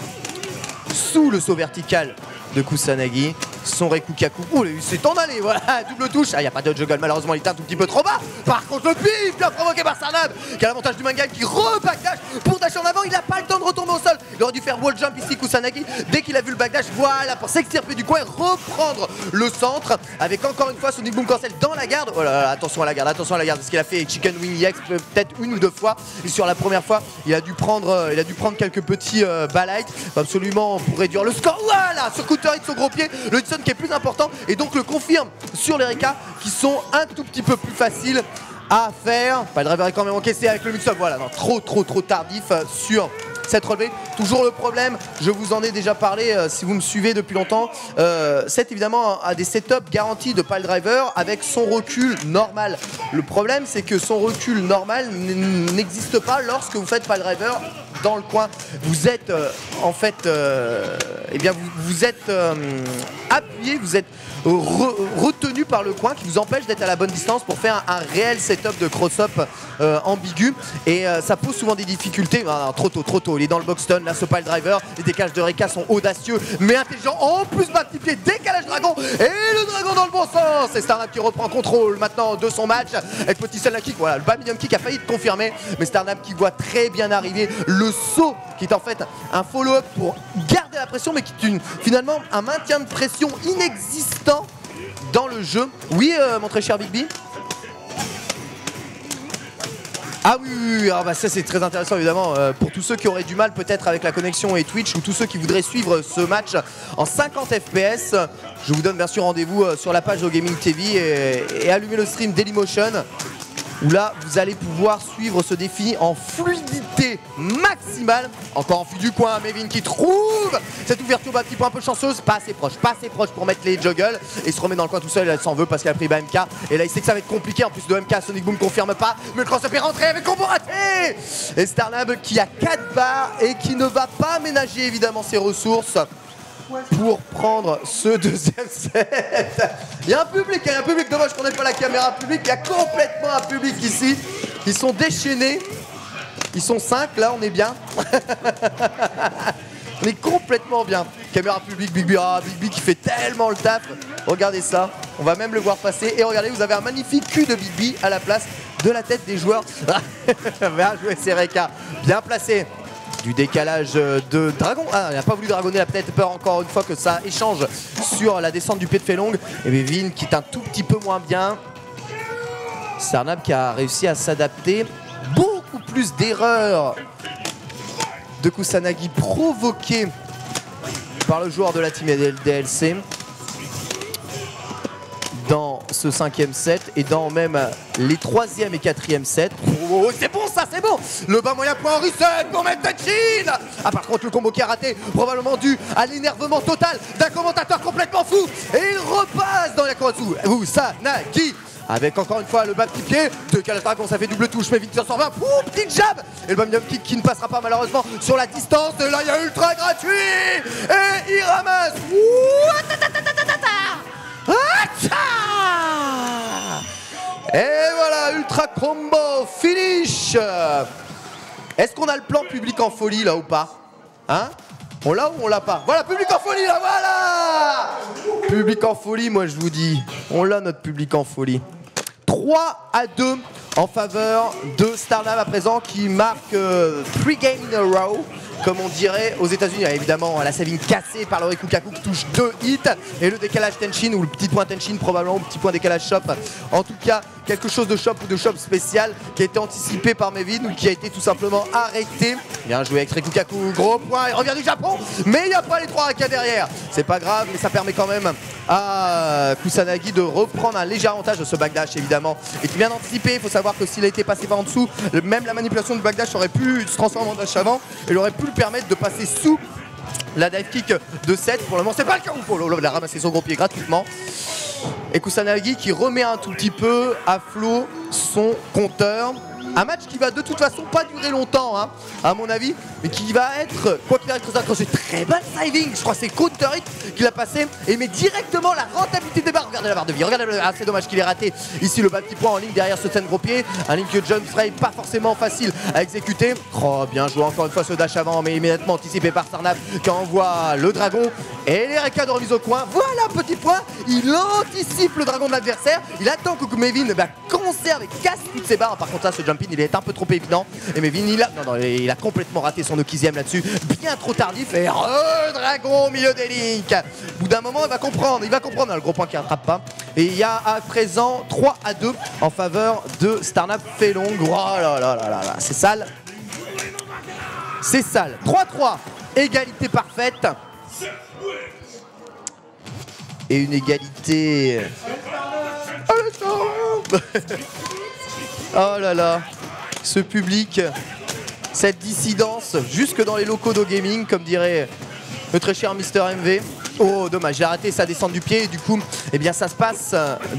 sous le saut vertical de Kusanagi. son Rekkuukyaku. Ouh, c'est temps d'aller, voilà, double touche. Ah, il n'y a pas de juggle, malheureusement, il est un tout petit peu trop bas. Par contre, le pif, bien provoqué par Starnab, qui a l'avantage du manga, qui re-backdash pour dasher en avant. Il n'a pas le temps de retomber au sol. Il aurait dû faire wall jump ici, Kusanagi, dès qu'il a vu le backdash. Voilà, pour s'extirper du coin et reprendre le centre, avec encore une fois Sonic Boom cancel dans la garde. Oh là là, attention à la garde, attention à la garde, parce qu'il a fait Chicken Wing E X peut-être une ou deux fois. Et sur la première fois, il a dû prendre, il a dû prendre quelques petits euh, balites, absolument pour réduire le score. Voilà, sur coup de de son gros pied, le Hudson qui est plus important et donc le confirme sur les Rekka qui sont un tout petit peu plus faciles à faire. Pile Driver est quand même encaissé avec le mix-up. Voilà, non, trop trop trop tardif sur cette relevée. Toujours le problème, je vous en ai déjà parlé euh, si vous me suivez depuis longtemps. Euh, Seth évidemment a des setups garantis de Pile Driver avec son recul normal. Le problème c'est que son recul normal n'existe pas lorsque vous faites Pile Driver dans le coin. Vous êtes euh, en fait euh, eh bien vous, vous êtes euh, appuyé, vous êtes re retenu par le coin qui vous empêche d'être à la bonne distance pour faire un, un réel setup de cross-up euh, ambigu et euh, ça pose souvent des difficultés. Non, non, trop tôt, trop tôt. Il est dans le box stun, là ce Pile Driver, les décalages de Rekka sont audacieux mais intelligents, en plus multiplié, décalage dragon et le dragon dans le bon sens. C'est Starnab qui reprend contrôle maintenant de son match avec petit seul la kick, voilà le bas million kick a failli de confirmer mais Starnab qui voit très bien arriver le saut qui est en fait un follow-up pour garder la pression mais qui est une, finalement un maintien de pression inexistant dans le jeu. Oui euh, mon très cher Bigby. Ah oui, oui, oui. Alors bah ça c'est très intéressant évidemment euh, pour tous ceux qui auraient du mal peut-être avec la connexion et Twitch ou tous ceux qui voudraient suivre ce match en cinquante F P S. Je vous donne bien sûr rendez-vous euh, sur la page de Gaming T V et, et allumez le stream Dailymotion où là vous allez pouvoir suivre ce défi en fluidité maximale. Encore en fuite du coin, Mevin qui trouve cette ouverture bas petit point un peu chanceuse, pas assez proche, pas assez proche pour mettre les juggles et se remet dans le coin tout seul. Elle s'en veut parce qu'elle a pris bas M K et là il sait que ça va être compliqué en plus de M K. Sonic Boom confirme pas, mais le cross-up est rentré avec combo raté et Starnab qui a quatre barres et qui ne va pas ménager évidemment ses ressources pour prendre ce deuxième set. Il y a un public, il y a un public, dommage qu'on n'ait pas la caméra publique, il y a complètement un public ici. Ils sont déchaînés, ils sont cinq, là on est bien. On est complètement bien. Caméra publique, Big B, ah, Big B qui fait tellement le taf. Regardez ça, on va même le voir passer. Et regardez, vous avez un magnifique cul de Big B à la place de la tête des joueurs. Bien joué, c'est Rekka, bien placé. Du décalage de Dragon. Ah, il n'a pas voulu dragonner, il a peut-être peur encore une fois que ça échange sur la descente du pied de Fei Long. Et Bevin qui est un tout petit peu moins bien. Starnab qui a réussi à s'adapter. Beaucoup plus d'erreurs de Kusanagi provoquées par le joueur de la team L D L C dans ce cinquième set et dans même les troisième et quatrième sets. Oh, c'est bon ça, c'est bon. Le bas moyen point en reset pour mettre Tenshin. Ah par contre le combo qui a raté, probablement dû à l'énervement total d'un commentateur complètement fou. Et il repasse dans la Koratsu. Vous, ça, Nagi. Avec encore une fois le bas petit pied de Calatragon, ça fait double touche, mais vite cent vingt, ouh, petit jab. Et le bam yum kick qui ne passera pas malheureusement sur la distance de l'Aya ultra gratuit. Et il ramasse. Ouh, et voilà, ultra combo, finish. Est-ce qu'on a le plan public en folie là ou pas? Hein? On l'a ou on l'a pas? Voilà, public en folie là, voilà. Public en folie, moi je vous dis. On l'a notre public en folie. trois à deux en faveur de Starnab à présent qui marque euh, three games in a row. Comme on dirait aux États-Unis, évidemment la savine cassée par le Rekkuukyaku qui touche deux hits et le décalage Tenshin ou le petit point Tenshin probablement, ou le petit point décalage shop. En tout cas, quelque chose de shop ou de shop spécial qui a été anticipé par Mevin ou qui a été tout simplement arrêté. Bien joué avec Rekkuukyaku, gros point, il revient du Japon, mais il n'y a pas les trois Rekka derrière. C'est pas grave, mais ça permet quand même à Kusanagi de reprendre un léger avantage de ce backdash évidemment et qui vient d'anticiper. Il faut savoir que s'il a été passé par en dessous, même la manipulation du backdash aurait pu se transformer en dash avant et il aurait pu permettre de passer sous la dive kick de Seth. Pour le moment c'est pas le cas, il a ramassé son gros pied gratuitement et Kusanagi qui remet un tout petit peu à flot son compteur. Un match qui va de toute façon pas durer longtemps, hein, à mon avis, mais qui va être, quoi qu'il arrive, très accroché. Très bad diving, je crois que c'est Counter Hit qu'il a passé et met directement la rentabilité des barres. Regardez la barre de vie, regardez, ah, c'est dommage qu'il ait raté ici le bas petit point en ligne derrière ce ten gros pied. Un link jump frame pas forcément facile à exécuter. Oh, bien joué encore une fois ce dash avant, mais immédiatement anticipé par Starnab qui envoie le dragon et les récades de remise au coin. Voilà, petit point, il anticipe le dragon de l'adversaire. Il attend que Mevin bah, conserve et casse toutes ses barres. Par contre, là, ce jump in, il est un peu trop évident. Et Mevin, il a, non, non, il a complètement raté son Okizième là-dessus. Bien trop tardif. Et re-dragon au milieu des links. Au bout d'un moment, il va comprendre. Il va comprendre. Le gros point qui rattrape pas. Et il y a à présent trois à deux en faveur de Starnab Fei Long. Oh là là là là là. C'est sale. C'est sale. trois à trois. Égalité parfaite. Et une égalité... Oh là là, ce public, cette dissidence, jusque dans les locaux d'O Gaming, comme dirait le très cher Mister M V. Oh, dommage, j'ai raté sa descente du pied et du coup, eh bien ça se passe.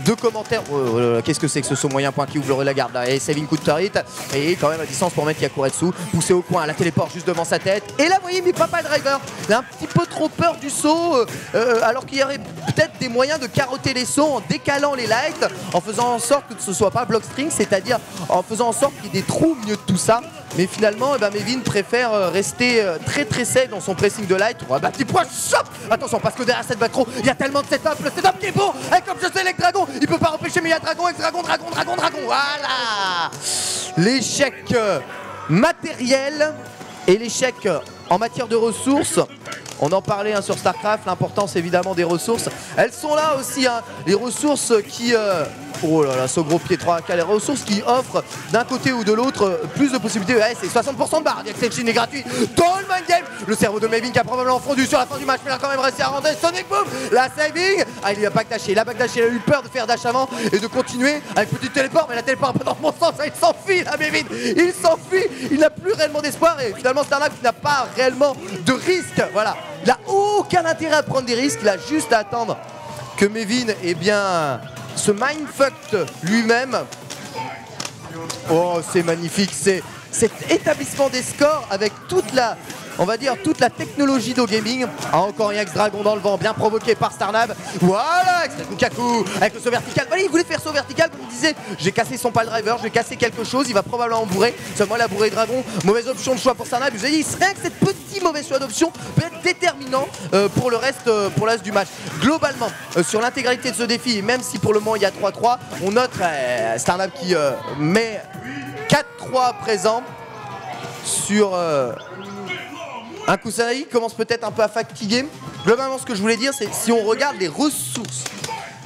Deux commentaires. Oh, oh, oh, qu'est-ce que c'est que ce saut moyen point qui ouvre la garde là. Et saving coup de tarite. Et quand même la distance pour mettre Yakuretsu. Poussé au coin, la téléporte juste devant sa tête. Et là, vous voyez, mais Papa Driver, il a un petit peu trop peur du saut. Euh, euh, alors qu'il y aurait peut-être des moyens de carotter les sauts en décalant les lights, en faisant en sorte que ce soit pas block string, c'est-à-dire en faisant en sorte qu'il y ait des trous au milieu de tout ça. Mais finalement, eh ben, Mevin préfère rester très très sec dans son pressing de light. Oh, bah, petit point, chop. Attention, parce que derrière cette backrow, il y a tellement de setup. Le setup qui est beau. Et comme je sais, l'ex-dragon, il peut pas empêcher, mais il y a dragon, ex-dragon, dragon, dragon, dragon. Voilà. L'échec matériel et l'échec en matière de ressources. On en parlait hein, sur StarCraft, l'importance évidemment des ressources. Elles sont là aussi, hein, les ressources qui... Euh oh là là, ce gros pied trois K, les ressources qui offrent d'un côté ou de l'autre plus de possibilités. Ouais, c'est soixante pour cent de barre, Diaxelchine est gratuit dans le mind game. Le cerveau de Mevin qui a probablement fondu sur la fin du match, mais il a quand même réussi à rentrer. Sonic Boom, la saving. Ah, il a backdashé, il a backdashé, il a eu peur de faire dash avant et de continuer avec petit téléport, mais la téléport pas dans mon sens, il s'enfuit là, Mevin. Il s'enfuit, il n'a plus réellement d'espoir et finalement Starnab n'a pas réellement de risque. Voilà, il n'a aucun intérêt à prendre des risques, il a juste à attendre que Mevin, eh bien... ce mindfuck lui-même. Oh, c'est magnifique, c'est cet établissement des scores avec toute la, on va dire, toute la technologie d'O Gaming. Ah, encore un X-Dragon dans le vent, bien provoqué par Starnab. Voilà, Rekkuukyaku avec le saut vertical. Voilà, il voulait faire saut vertical, comme il disait, j'ai cassé son pile driver, j'ai cassé quelque chose, il va probablement bourrer. Seulement, il a bourré Dragon. Mauvaise option de choix pour Starnab. Je vous ai dit, rien que cette petite mauvaise choix d'option peut être déterminant euh, pour le reste euh, pour le reste du match. Globalement, euh, sur l'intégralité de ce défi, même si pour le moment il y a trois à trois, on note euh, Starnab qui euh, met quatre à trois à présent sur... Euh, un Kusanagi commence peut-être un peu à fatiguer. Globalement, ce que je voulais dire, c'est si on regarde les ressources,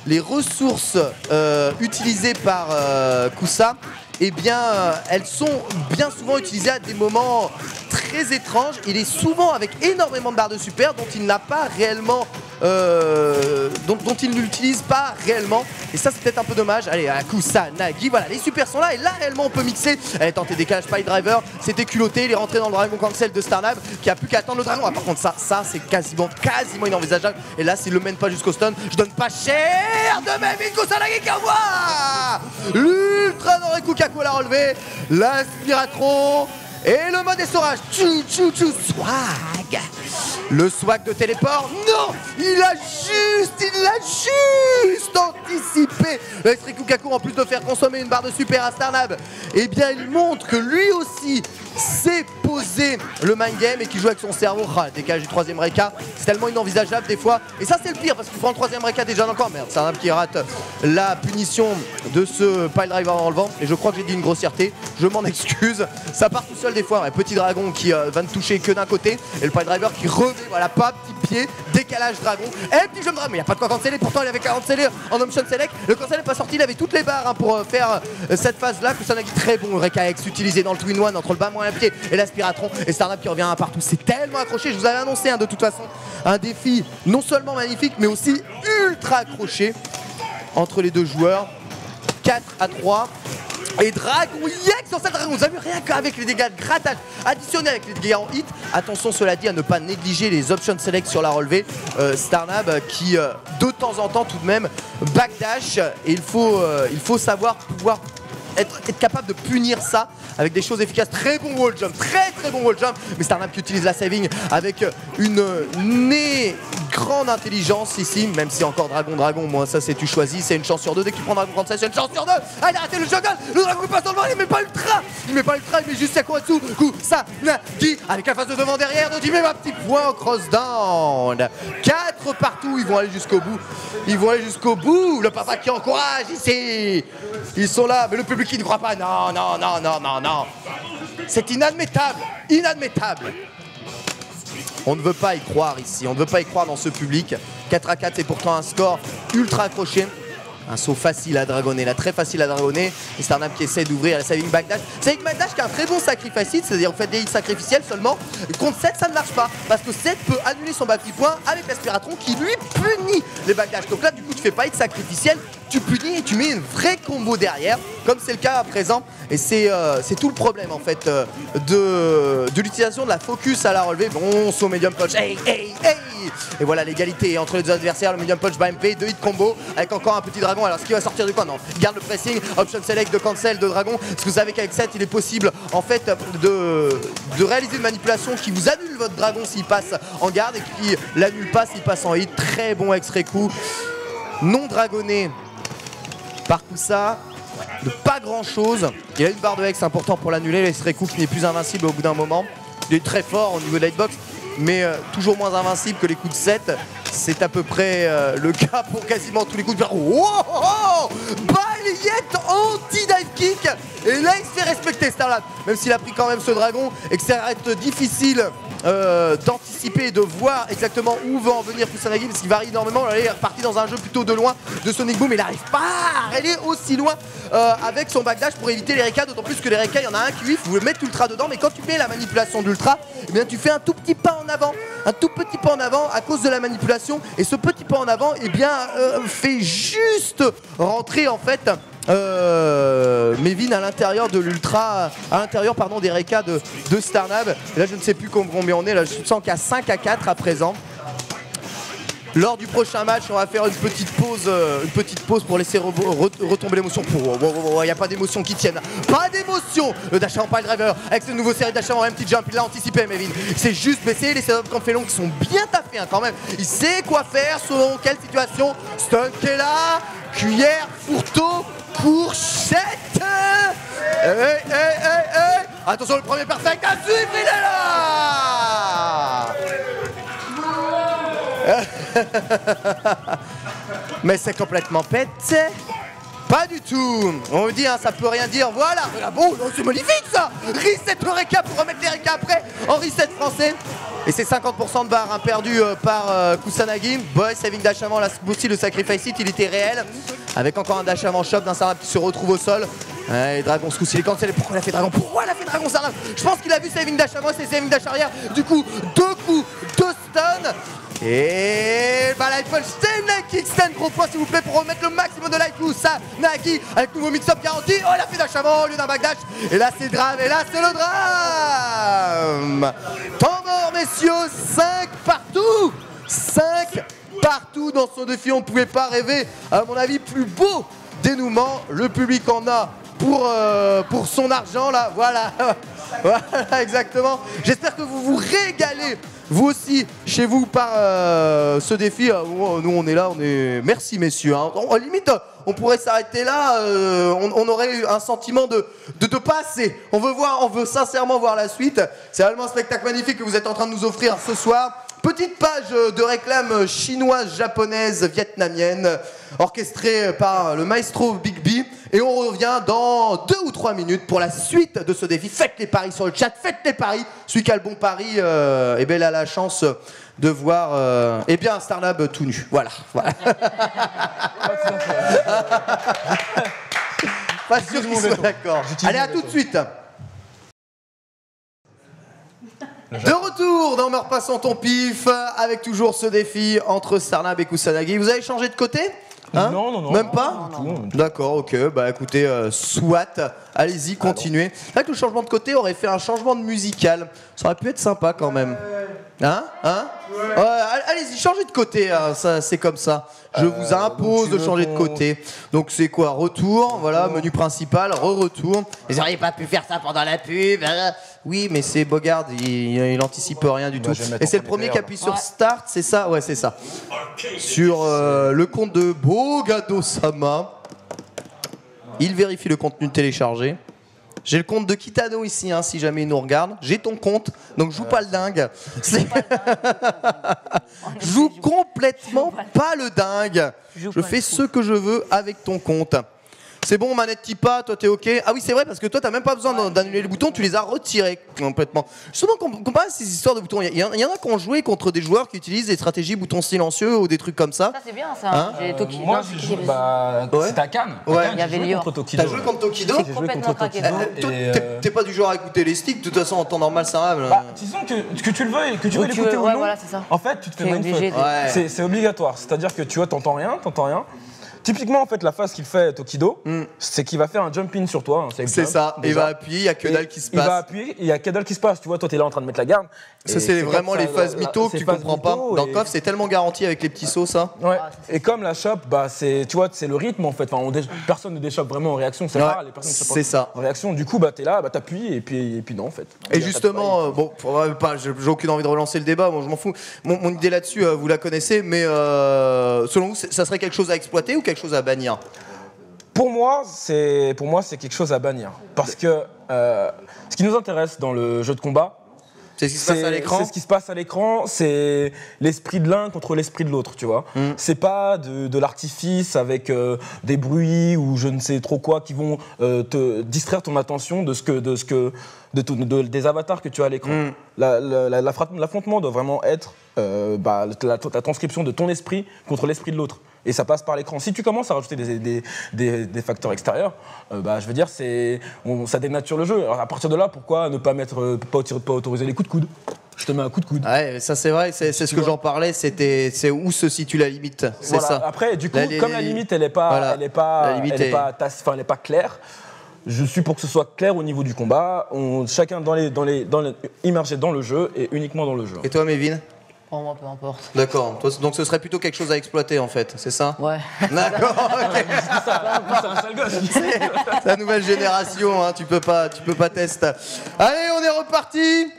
les ressources euh, utilisées par euh, Kusa, eh bien, euh, elles sont bien souvent utilisées à des moments très étranges. Il est souvent avec énormément de barres de super dont il n'a pas réellement, euh, dont, dont il n'utilise pas réellement. Et ça, c'est peut-être un peu dommage. Allez, Kusanagi, voilà, les supers sont là. Et là, réellement, on peut mixer. Allez, tenter décalage, pile driver. C'était culotté. Il est rentré dans le dragon cancel de Starnab qui a plus qu'à attendre le dragon. Ah, par contre, ça, ça c'est quasiment, quasiment inenvisageable. Et là, s'il le mène pas jusqu'au stun, je donne pas cher de même. Kusanagi qui envoie l'ultra dans Rekkuukyaku. À la relever, l'aspiratron et le mode essorage. Tchou, tchou, tchou, swag. Le swag de téléport. Non, il a juste, il a juste anticipé. Le Rekkuukyaku, en plus de faire consommer une barre de super à Starnab, eh bien, il montre que lui aussi s'est posé le mind game et qu'il joue avec son cerveau. Ah, le décalage du troisième Rekka, c'est tellement inenvisageable des fois. Et ça, c'est le pire parce qu'il prend le troisième Rekka déjà encore. Merde, Starnab qui rate la punition de ce pile driver en relevant. Et je crois que j'ai dit une grossièreté. Je m'en excuse. Ça part tout seul des fois. Ouais, petit dragon qui euh, va ne toucher que d'un côté et le pile driver qui remet. Voilà, pas petit pied, décalage dragon. Et puis je me drague, mais il n'y a pas de quoi canceller. Pourtant, il avait quarante scellés en option select. Le cancel n'est pas sorti. Il avait toutes les barres hein, pour euh, faire euh, cette phase-là. Kusanagi, très bon. Rekka X utilisé dans le twin one entre le bas moins un pied et l'aspiratron. Et Starnab qui revient un partout. C'est tellement accroché. Je vous avais annoncé hein, de toute façon un défi non seulement magnifique, mais aussi ultra accroché entre les deux joueurs. quatre à trois. Et Dragon Yex dans cette Dragon, vous avez vu rien qu'avec les dégâts de grattage additionnés avec les dégâts en hit. Attention cela dit à ne pas négliger les options select sur la relevée. euh, Starnab qui euh, de temps en temps tout de même backdash et il faut, euh, il faut savoir pouvoir être, être capable de punir ça avec des choses efficaces. Très bon wall jump, très très bon wall jump, mais Starnab qui utilise la saving avec une née grande intelligence ici, même si encore Dragon Dragon, moi ça c'est tu choisis, c'est une chance sur deux, dès que tu prends Dragon Dragon, c'est une chance sur deux. Allez, arrêtez le juggle, le Dragon passe dans le vent, il met pas ultra, il met pas ultra, il met juste Sakuratsu, Kusanagi, avec la face de devant derrière, de Jimmy, un petit point en cross-down. quatre partout, ils vont aller jusqu'au bout, ils vont aller jusqu'au bout, le papa qui encourage ici, ils sont là, mais le public qui ne croit pas, non, non, non, non, non, non, c'est inadmittable, inadmittable. On ne veut pas y croire ici, on ne veut pas y croire dans ce public. quatre à quatre, c'est pourtant un score ultra accroché. Un saut facile à dragonner, là, très facile à dragonner. Et Starnab qui essaie d'ouvrir la saving backdash. Saving backdash qui a un très bon sacrifice, c'est-à-dire on fait des hits sacrificiels seulement. Contre Seth, ça ne marche pas, parce que Seth peut annuler son back point avec l'Aspiratron qui lui punit les backdash. Donc là, du coup, tu fais pas hit sacrificiel, tu punis et tu mets une vraie combo derrière, comme c'est le cas à présent. Et c'est euh, tout le problème, en fait, euh, de, de l'utilisation de la focus à la relevée. Bon, saut medium punch, hey, hey, hey. Et voilà l'égalité entre les deux adversaires, le medium punch by M P, deux hits combo, avec encore un petit dragon. Alors ce qui va sortir du coin, non, garde le pressing, option select de cancel de dragon, parce que vous savez qu'avec Seth il est possible en fait de, de réaliser une manipulation qui vous annule votre dragon s'il passe en garde et qui l'annule pas s'il passe en hit. Très bon extrait coup, non dragonné par Kusa, de pas grand chose. Il a une barre de hex, c'est important pour l'annuler, l'extrait coup qui n'est plus invincible au bout d'un moment. Il est très fort au niveau de la hitbox, mais euh, toujours moins invincible que les coups de Seth. C'est à peu près euh, le cas pour quasiment tous les coups de... Wow, oh, balayette anti-dive kick. Et là, il se fait respecter, Starlab. Même s'il a pris quand même ce dragon et que ça reste difficile euh, d'anticiper et de voir exactement où va en venir Kusanagi, parce qu'il varie énormément. Là, il est reparti dans un jeu plutôt de loin de Sonic Boom. Il n'arrive pas à aller aussi loin euh, avec son backdash pour éviter les R K, d'autant plus que les R K, il y en a un qui, vous le mettez ultra dedans, mais quand tu mets la manipulation d'ultra, eh bien, tu fais un tout petit pas en avant. Un tout petit pas en avant à cause de la manipulation. Et ce petit pas en avant, eh bien, euh, fait juste rentrer, en fait... Euh, Mevin à l'intérieur de l'ultra, à l'intérieur pardon des R K de, de Starnab. Et là je ne sais plus combien on est, là je sens qu'à cinq à quatre à présent. Lors du prochain match, on va faire une petite pause, euh, une petite pause pour laisser re re retomber l'émotion. Il n'y a pas d'émotion qui tienne. Pas d'émotion. Le dash en pile driver avec ce nouveau série dash en empty jump. Il l'a anticipé, Mevin. C'est juste baissé. Les setups comme Fei Long qui sont bien tapés hein, quand même. Il sait quoi faire selon quelle situation. Stun qui est là. Cuillère, fourteau, courchette. Hey, hey, hey, hey. Attention, le premier perfect à suivre, il est là. Mais c'est complètement pété. Pas du tout. On me dit, hein, ça peut rien dire. Voilà, la boule, c'est magnifique ça. Reset le récap pour remettre les récaps après en reset français. Et c'est cinquante pour cent de barre hein, perdu euh, par euh, Kusanagi. Boy, saving dash avant, là aussi le sacrifice hit, il était réel. Avec encore un dash avant shop d'un Starnab qui se retrouve au sol. Et Dragon se couche, il est cancel. Pourquoi il a fait Dragon Pourquoi il a fait Dragon Starnab? Je pense qu'il a vu saving dash avant, c'est saving dash arrière. Du coup, deux coups, deux stuns. Et bah light punch, c'est Naki Stand, gros point s'il vous plaît pour remettre le maximum de light loose. Ça, Naki avec nouveau mix-up garanti. Oh, il a fait dash avant au lieu d'un backdash. Et là c'est drame, et là c'est le drame. Temps mort messieurs, cinq partout, cinq partout dans ce défi, on ne pouvait pas rêver. À mon avis, plus beau dénouement, le public en a pour, euh, pour son argent là, voilà. Voilà exactement, j'espère que vous vous régalez vous aussi chez vous par euh, ce défi. Nous on est là, on est... Merci messieurs, hein. On, limite on pourrait s'arrêter là, euh, on, on aurait eu un sentiment de, de, de pas assez. On veut voir, on veut sincèrement voir la suite. C'est vraiment un spectacle magnifique que vous êtes en train de nous offrir ce soir. Petite page de réclame chinoise, japonaise, vietnamienne, orchestrée par le maestro Big B. Et on revient dans deux ou trois minutes pour la suite de ce défi. Faites les paris sur le chat, faites les paris. Celui qui a le bon pari, euh, eh bien, il a la chance de voir euh, eh bien, un Starnab tout nu. Voilà. Voilà. Pas sûr qu'ils soient d'accord. Allez, à tout de suite. De retour dans Meurs pas sans ton pif, avec toujours ce défi entre Starnab et Kusanagi. Vous avez changé de côté hein? Non, non, non. Même pas? D'accord, ok. Bah écoutez, euh, soit, allez-y, continuez. C'est vrai que le changement de côté aurait fait un changement de musical. Ça aurait pu être sympa quand même. Hein? Hein? Ouais. Euh, allez-y, changez de côté, hein, ça, c'est comme ça. Je euh, vous impose de changer de côté. Donc c'est quoi? Retour, voilà, oh. Menu principal, re-retour. Ils n'auriez pas pu faire ça pendant la pub. Hein. Oui, mais c'est Bogard, il, il anticipe rien du bah, tout. Et c'est le premier qui appuie sur Start, c'est ça? Ouais, c'est ça. Sur euh, le compte de Bogado-sama. Il vérifie le contenu téléchargé. J'ai le compte de Kitano ici, hein, si jamais il nous regarde. J'ai ton compte, donc joue euh... pas le dingue. Joue complètement pas le dingue. Je fais ce que je veux avec ton compte. C'est bon, manette Tipa, toi t'es ok. Ah oui, c'est vrai, parce que toi t'as même pas besoin d'annuler les boutons, tu les as retirés complètement. Souvent, comparé à ces histoires de boutons, il y, y en a qui ont joué contre des joueurs qui utilisent des stratégies boutons silencieux ou des trucs comme ça. Ça, c'est bien ça. Hein euh, Tokido, moi, j'ai joué. Bah, ouais. C'était à Cannes. Ouais, il y avait Lyon. T'as joué contre Tokido? J'ai joué contre Tokido. Euh, euh, T'es pas du genre à écouter les sticks, de toute façon, en temps normal, ça rêve. Bah, disons que, que tu le veux et que tu veux l'écouter ou non. En fait, tu te fais mindfuck. C'est obligatoire. C'est-à-dire que tu vois, t'entends rien, t'entends rien. Typiquement, en fait, la phase qu'il fait Tokido, mm. c'est qu'il va faire un jump in sur toi. Hein, c'est ça, déjà. Il va appuyer, il n'y a que dalle qui se passe. Il va appuyer, il n'y a que dalle qui se passe. Tu vois, toi, tu es là en train de mettre la garde. Ça, c'est vraiment ça, les phases mytho que tu comprends pas. Et... Dans le coffre, c'est tellement garanti avec les petits sauts, ça. Ouais. Ah, et comme la chope, bah, tu vois, c'est le rythme, en fait. Enfin, on dé... Personne ne déchoppe vraiment en réaction. C'est ouais. rare, les personnes ne déchoppent pas en réaction. Du coup, bah, tu es là, bah, tu appuies, et puis, et puis non, en fait. Et justement, bon, j'ai aucune envie de relancer le débat, je m'en fous. Mon idée là-dessus, vous la connaissez, mais selon vous, ça serait quelque chose à exploiter ou quelque chose à bannir? Pour moi, c'est pour moi c'est quelque chose à bannir, parce que euh, ce qui nous intéresse dans le jeu de combat, c'est ce qui se passe à l'écran. C'est ce qui se passe à l'écran, c'est l'esprit de l'un contre l'esprit de l'autre, tu vois. Mm. C'est pas de, de l'artifice avec euh, des bruits ou je ne sais trop quoi qui vont euh, te distraire ton attention de ce que de ce que de, de, de, des avatars que tu as à l'écran. Mm. La, la, la, l'affrontement doit vraiment être euh, bah, la, la transcription de ton esprit contre l'esprit de l'autre. Et ça passe par l'écran. Si tu commences à rajouter des, des, des, des facteurs extérieurs, euh, bah, je veux dire, on, ça dénature le jeu. Alors à partir de là, pourquoi ne pas, mettre, pas, pas autoriser les coups de coude? Je te mets un coup de coude. Ouais, ça c'est vrai, c'est ce que j'en parlais, c'était où se situe la limite. C'est voilà. ça. Après, du coup, la, comme la limite, elle n'est pas, voilà. elle est pas, elle est est... pas, enfin, elle est pas claire. Je suis pour que ce soit clair au niveau du combat. On, chacun dans les, dans les, dans les, immergé dans le jeu et uniquement dans le jeu. Et toi, Mévin? Pour moi, peu importe. D'accord. Donc ce serait plutôt quelque chose à exploiter, en fait, c'est ça? Ouais. D'accord. Okay. C'est la nouvelle génération, hein, tu peux pas, tu peux pas tester. Allez, on est reparti.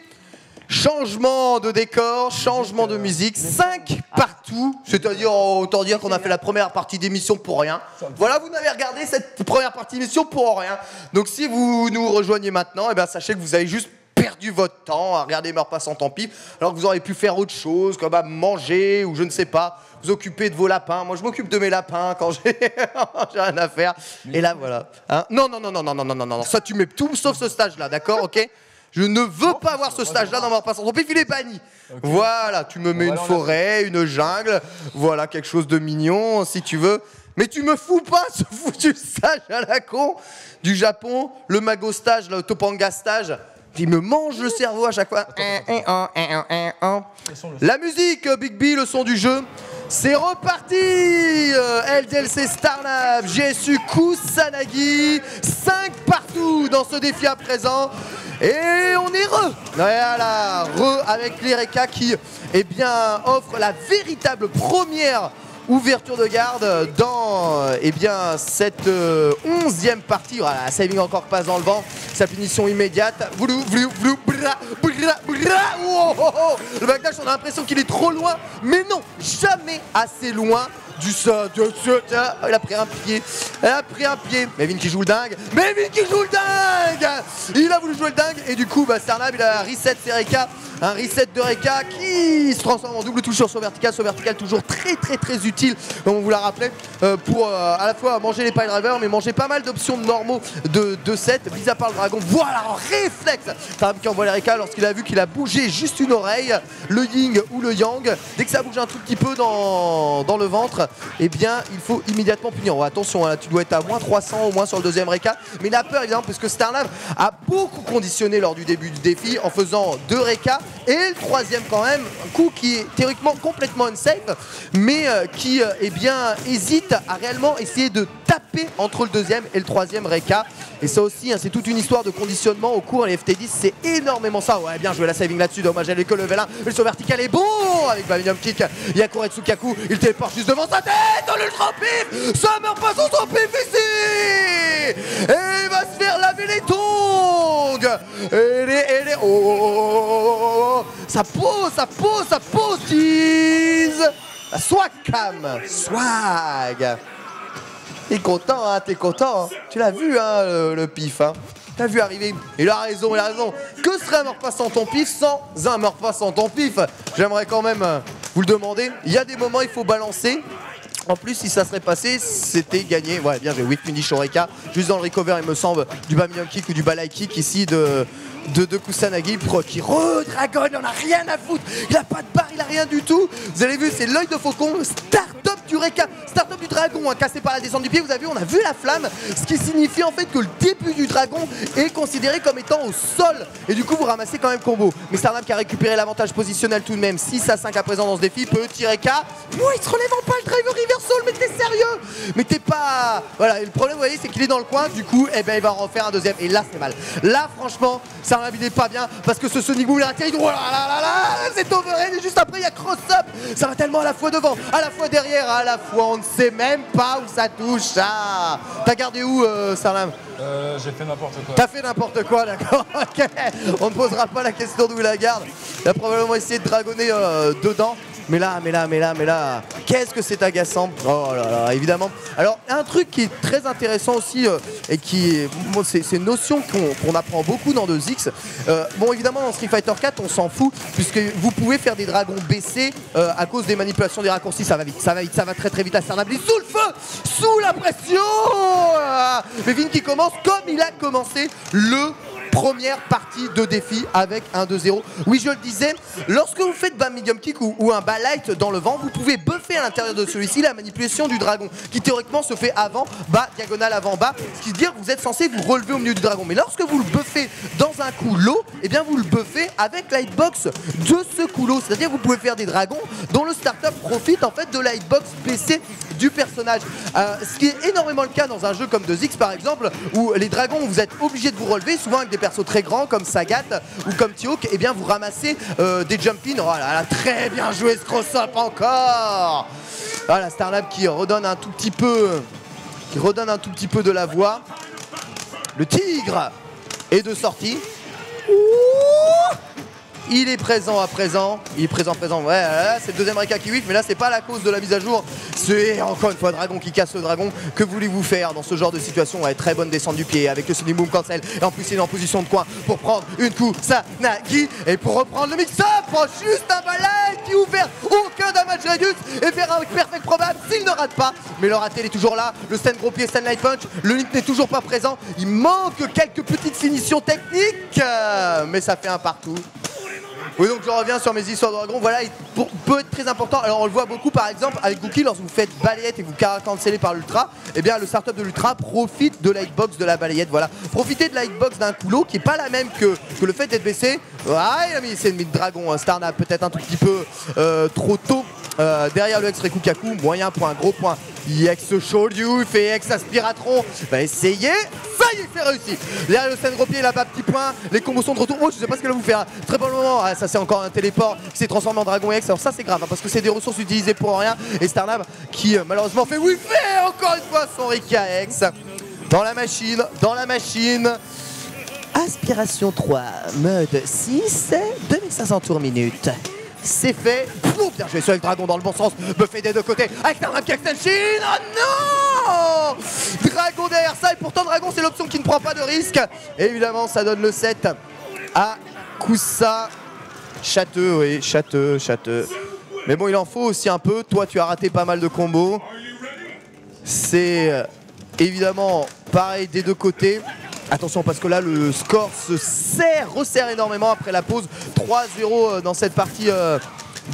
Changement de décor, changement de musique, cinq partout, c'est-à-dire, autant dire qu'on a fait la première partie d'émission pour rien. Voilà, vous n'avez regardé cette première partie d'émission pour rien. Donc si vous nous rejoignez maintenant, eh bien, sachez que vous avez juste perdu votre temps à regarder Meurs Passant Tant Pis, alors que vous auriez pu faire autre chose, comme à manger ou je ne sais pas, vous occuper de vos lapins. Moi, je m'occupe de mes lapins quand j'ai rien à faire. Et là, voilà. Hein? Non, non, non, non, non, non, non, non, non, ça tu mets tout sauf ce stage-là, d'accord, ok? Je ne veux pas avoir ce stage-là dans Meurs Passant Tant Pis, il est banni. Okay. Voilà, tu me mets voilà, une forêt, une jungle, voilà, quelque chose de mignon, si tu veux. Mais tu me fous pas ce foutu stage à la con du Japon, le Mago Stage, le Topanga Stage. Il me mange le cerveau à chaque fois. Attends, attends. La musique, Big B, le son du jeu. C'est reparti. L D L C Starnab, Jesu Kusanagi, cinq partout dans ce défi à présent. Et on est re. Voilà, re avec l'Ereka qui eh bien, offre la véritable première ouverture de garde dans eh bien, cette euh, onzième partie. Voilà, saving encore passe dans le vent, sa punition immédiate. Voulou, voulou, voulou, bra, bra, bra. Oh, oh, oh. Le backdash, on a l'impression qu'il est trop loin, mais non, jamais assez loin du sol. Il a pris un pied, il a pris un pied. Mévin qui joue le dingue, Mévin qui joue le dingue. Il a voulu jouer le dingue et du coup, bah, Starnab, il a reset ses Rekka. Un reset de Rekka qui se transforme en double touche sur son vertical. Son vertical toujours très très très utile, comme on vous l'a rappelé, euh, pour euh, à la fois manger les Pile Driver, mais manger pas mal d'options normaux de, de set, mis à part le dragon. Voilà, en réflexe Starnab qui envoie les Rekka lorsqu'il a vu qu'il a bougé juste une oreille, le yin ou le yang. Dès que ça bouge un tout petit peu dans, dans le ventre, eh bien, il faut immédiatement punir. Oh, attention, là, tu dois être à moins trois cents au moins sur le deuxième Rekka. Mais il a peur, évidemment, parce que Starnab a beaucoup conditionné lors du début du défi en faisant deux Rekka. Et le troisième quand même, un coup qui est théoriquement complètement unsafe, mais euh, qui euh, eh bien, hésite à réellement essayer de taper entre le deuxième et le troisième Rekka. Et ça aussi, hein, c'est toute une histoire de conditionnement au cours. Les F T dix, c'est énormément ça. Ouais, bien joué la saving là-dessus, dommage, elle est que level un. Le saut vertical est bon avec Babinium Kick. Yakuretsu Kaku, il téléporte juste devant sa tête dans l'ultra pif. Ça meurt pas sans son pif ici. Et il va se faire laver les tongs. Et les, et les... Oh, ça pose, ça pose, ça pose, tease. Swag cam, swag. T'es content, hein, t'es content. Hein. Tu l'as vu, hein, le, le pif. Hein. T'as vu arriver. Il a raison, il a raison. Que serait un mort-pass sans ton pif sans un mort-pass sans ton pif? J'aimerais quand même vous le demander. Il y a des moments, il faut balancer. En plus, si ça serait passé, c'était gagné. Ouais, bien joué. Weak finish au Rekka. Juste dans le recover, il me semble, du Bamiyam Kick ou du Balai Kick ici de... De, de Kusanagi pro, qui redragonne, il en a rien à foutre, il a pas de barre, il a rien du tout. Vous avez vu, c'est l'œil de faucon, start-up du Rekka, start-up du dragon, hein, cassé par la descente du pied. Vous avez vu, on a vu la flamme, ce qui signifie en fait que le début du dragon est considéré comme étant au sol. Et du coup, vous ramassez quand même combo. Mais Starnab qui a récupéré l'avantage positionnel tout de même, six à cinq à présent dans ce défi, petit Rekka. Moi, il se relève en pile driver reversal, mais t'es sérieux? Mais t'es pas... Voilà, et le problème, vous voyez, c'est qu'il est dans le coin, du coup, eh ben, il va en refaire un deuxième. Et là, c'est mal. Là, franchement... Starnab il est pas bien parce que ce Sonic Boom il a atterri. Oh là là là là, c'est overhead et juste après il y a Crossup. Ça va tellement à la fois devant, à la fois derrière, à la fois on ne sait même pas où ça touche. Ah, t'as gardé où euh, Starnab? Euh, j'ai fait n'importe quoi. T'as fait n'importe quoi, d'accord. Okay. On ne posera pas la question d'où il la garde. Il a probablement essayé de dragonner euh, dedans. Mais là, mais là, mais là, mais là, qu'est-ce que c'est agaçant. Oh là là, évidemment. Alors, un truc qui est très intéressant aussi, euh, et qui bon, c'est une notion qu'on qu'on apprend beaucoup dans deux X. Euh, bon, évidemment, dans Street Fighter quatre, on s'en fout, puisque vous pouvez faire des dragons baissés euh, à cause des manipulations des raccourcis. Ça va vite, ça va vite, ça va très très vite. La Starnab est sous le feu, sous la pression. Ah, mais Vin qui commence comme il a commencé le... Première partie de défi avec un deux zéro. Oui, je le disais, lorsque vous faites un medium kick ou, ou un bas light dans le vent, vous pouvez buffer à l'intérieur de celui-ci la manipulation du dragon, qui théoriquement se fait avant, bas, diagonale, avant, bas. Ce qui veut dire que vous êtes censé vous relever au milieu du dragon. Mais lorsque vous le buffez dans un coup low, eh bien vous le buffez avec la hitbox de ce coup low. C'est-à-dire que vous pouvez faire des dragons dont le startup profite en fait de la hitbox baissée du personnage. Euh, ce qui est énormément le cas dans un jeu comme deux X par exemple, où les dragons, vous êtes obligé de vous relever, souvent avec des persos très grands comme Sagat ou comme Tioke, et bien vous ramassez euh, des jump-in. Oh là là, très bien joué ce cross-up encore. Voilà, Starnab qui redonne un tout petit peu, qui redonne un tout petit peu de la voix. Le tigre est de sortie. Ouh, il est présent à présent, il est présent présent, ouais, c'est le deuxième Rekka qui whiff, mais là c'est pas la cause de la mise à jour, c'est encore une fois dragon qui casse le dragon. Que voulez-vous faire dans ce genre de situation? Ouais, très bonne descente du pied avec le Sonic Boom cancel, et en plus il est en position de coin pour prendre une Kusanagi, et pour reprendre le mix-up, juste un balai qui ouvre aucun damage radius, et faire un perfect probable s'il ne rate pas, mais le raté il est toujours là, le stand gros pied, stand light punch, le hit n'est toujours pas présent, il manque quelques petites finitions techniques, euh, mais ça fait un partout. Oui, donc je reviens sur mes histoires de dragon, voilà, il peut être très important. Alors on le voit beaucoup par exemple avec Gookie, lorsque vous faites balayette et que vous cancellez par l'ultra, eh bien le startup de l'ultra profite de la hitbox de la balayette, voilà. Profitez de la hitbox d'un coulo qui n'est pas la même que, que le fait d'être baissé. Ah, il a mis ses ennemis de dragon, hein. Starnab peut-être un tout petit peu euh, trop tôt euh, derrière le ex Rekkuukyaku, moyen point, gros point. Ex Shoryu, fait ex Aspiratron, va essayer, ça y est, c'est réussi. Là, le stand gros pied, là-bas, petit point, les combos sont de retour. Oh, je sais pas ce qu'elle va vous faire. Très bon moment, ah, ça c'est encore un téléport qui s'est transformé en dragon ex. Alors ça c'est grave, hein, parce que c'est des ressources utilisées pour rien. Et Starnab qui euh, malheureusement fait oui, fait encore une fois son Rekka ex. Dans la machine, dans la machine. Aspiration trois, mode six, deux mille cinq cents tours minute. C'est fait. Pouf, bien joué sur le dragon dans le bon sens. Buffé des deux côtés. Avec Starnab qui extension. Oh non, dragon derrière ça. Et pourtant, dragon, c'est l'option qui ne prend pas de risque. Et évidemment, ça donne le sept à Kusa. Châteux, oui. Châteux, châteux. Mais bon, il en faut aussi un peu. Toi, tu as raté pas mal de combos. C'est évidemment pareil des deux côtés. Attention parce que là le score se serre, resserre énormément après la pause. trois zéro dans cette partie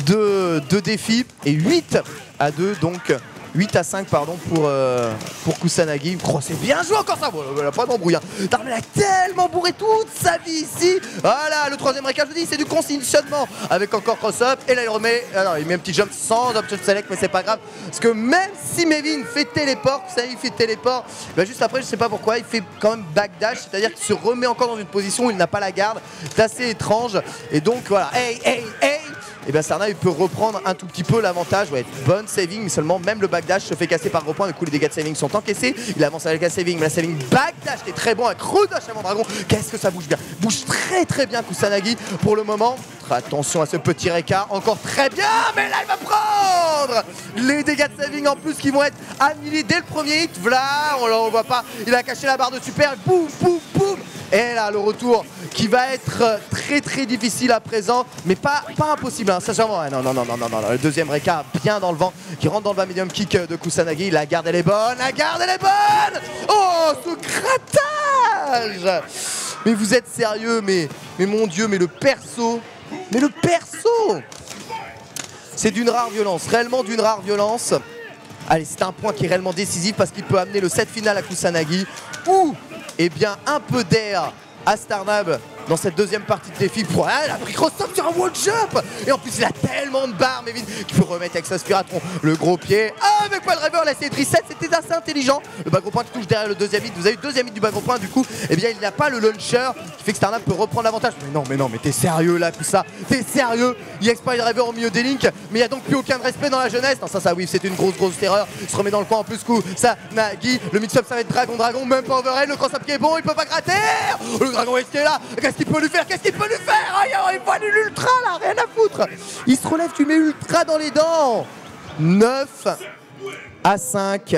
de, de défi et huit à deux donc huit à cinq pardon, pour, euh, pour Kusanagi. Oh, c'est bien joué encore ça. Voilà, elle a pas d'embrouille. Hein. Darmel a tellement bourré toute sa vie ici. Voilà, le troisième récap, je vous dis, c'est du conditionnement. Avec encore Crossup. Et là, il remet. Ah non, il met un petit jump sans option select, mais c'est pas grave. Parce que même si Mevin fait téléport, Kusanagi fait téléport, bah juste après, je sais pas pourquoi, il fait quand même backdash. C'est-à-dire qu'il se remet encore dans une position où il n'a pas la garde. C'est assez étrange. Et donc, voilà. Hey, hey, hey. Et bien Starnab, il peut reprendre un tout petit peu l'avantage. Ouais, bonne saving, mais seulement même le backdash se fait casser par gros point. Du coup, les dégâts de saving sont encaissés. Il avance avec la saving, mais la saving backdash est très bon. Un creux dash à mon dragon. Qu'est-ce que ça bouge bien? Bouge très très bien Kusanagi pour le moment. Attention à ce petit récart, encore très bien, mais là il va prendre les dégâts de saving en plus qui vont être annulés dès le premier hit. Voilà, on le voit pas, il a caché la barre de super, boum, boum, boum. Et là le retour qui va être très très difficile à présent, mais pas, pas impossible, hein, sincèrement. Non, non, non, non, non, non, le deuxième récart bien dans le vent, qui rentre dans le bas medium kick de Kusanagi, la garde elle est bonne, la garde elle est bonne. Oh, ce grattage! Mais vous êtes sérieux, mais, mais mon dieu, mais le perso... Mais le perso, c'est d'une rare violence, réellement d'une rare violence. Allez, c'est un point qui est réellement décisif parce qu'il peut amener le set final à Kusanagi. Ou, eh bien, un peu d'air à Starnab dans cette deuxième partie de défi. Pour, ah, il a pris Crossup sur un wall jump. Et en plus, il a tellement de barres, mais vite, qu'il peut remettre avec sa Aspiratron le gros pied. Ah, avec Pile Driver, il a essayé de reset, c'était assez intelligent. Le back point qui touche derrière le deuxième hit. Vous avez eu le deuxième hit du back point, du coup, eh bien, il n'a pas le launcher qui fait que Starnab peut reprendre l'avantage. Mais non, mais non, mais t'es sérieux là, tout ça. T'es sérieux. Il y a Pile Driver au milieu des links, mais il n'y a donc plus aucun respect dans la jeunesse. Non, ça, ça, oui, c'est une grosse, grosse erreur. Il se remet dans le coin en plus, coup, ça, Nagi. Le mix-up, ça va être Dragon, Dragon, même pas overhead. Le Crossup qui est bon, il peut pas gratter. Le Dragon est là. Qu'est-ce qu'il peut lui faire? Qu'est-ce qu'il peut lui faire? Oh, il voit l'ultra là, rien à foutre. Il se relève, tu mets ultra dans les dents. neuf à cinq.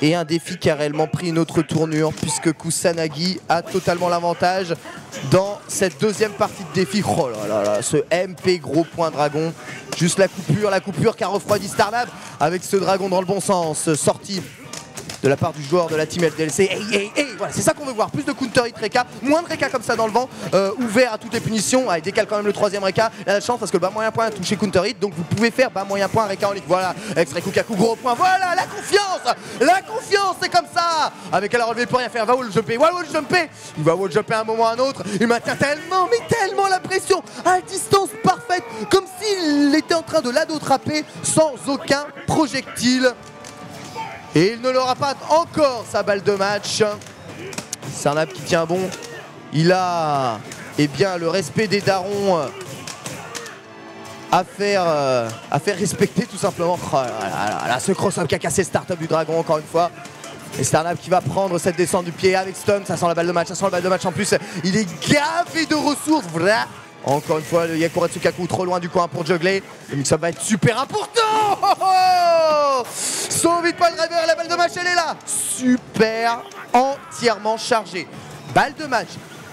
Et un défi qui a réellement pris une autre tournure puisque Kusanagi a totalement l'avantage dans cette deuxième partie de défi. Oh là là là, ce M P gros point dragon. Juste la coupure, la coupure qui a refroidi Starnab avec ce dragon dans le bon sens. Sorti de la part du joueur de la team L D L C. Hey, hey, hey. Voilà, c'est ça qu'on veut voir, plus de counter hit réca, moins de réca comme ça dans le vent, euh, ouvert à toutes les punitions. Ah, il décale quand même le troisième réca, il a la chance parce que le bas moyen point a touché counter hit, donc vous pouvez faire bas moyen point réca en ligne. Voilà, avec Rekkuukyaku, gros point, voilà, la confiance, la confiance, c'est comme ça. Avec elle a relevé pour rien faire, va wall jumper, va wall jumper, il va wall jumper à un moment ou à un autre, il maintient tellement, mais tellement la pression à distance parfaite, comme s'il était en train de l'ado-trapper sans aucun projectile. Et il ne l'aura pas encore sa balle de match. Starnab qui tient bon. Il a eh bien, le respect des darons à faire, euh, à faire respecter tout simplement. Oh, là, là, là, là, ce Crossup qui a cassé le Startup du dragon encore une fois. Et Starnab qui va prendre cette descente du pied avec Stun. Ça sent la balle de match, ça sent la balle de match en plus. Il est gavé de ressources. Voilà. Encore une fois, le Yakuratsu Kaku trop loin du coin pour juggler. Le mix-up va être super important. Oh oh, sauve vite Pile Driver, la balle de match, elle est là. Super, entièrement chargée. Balle de match.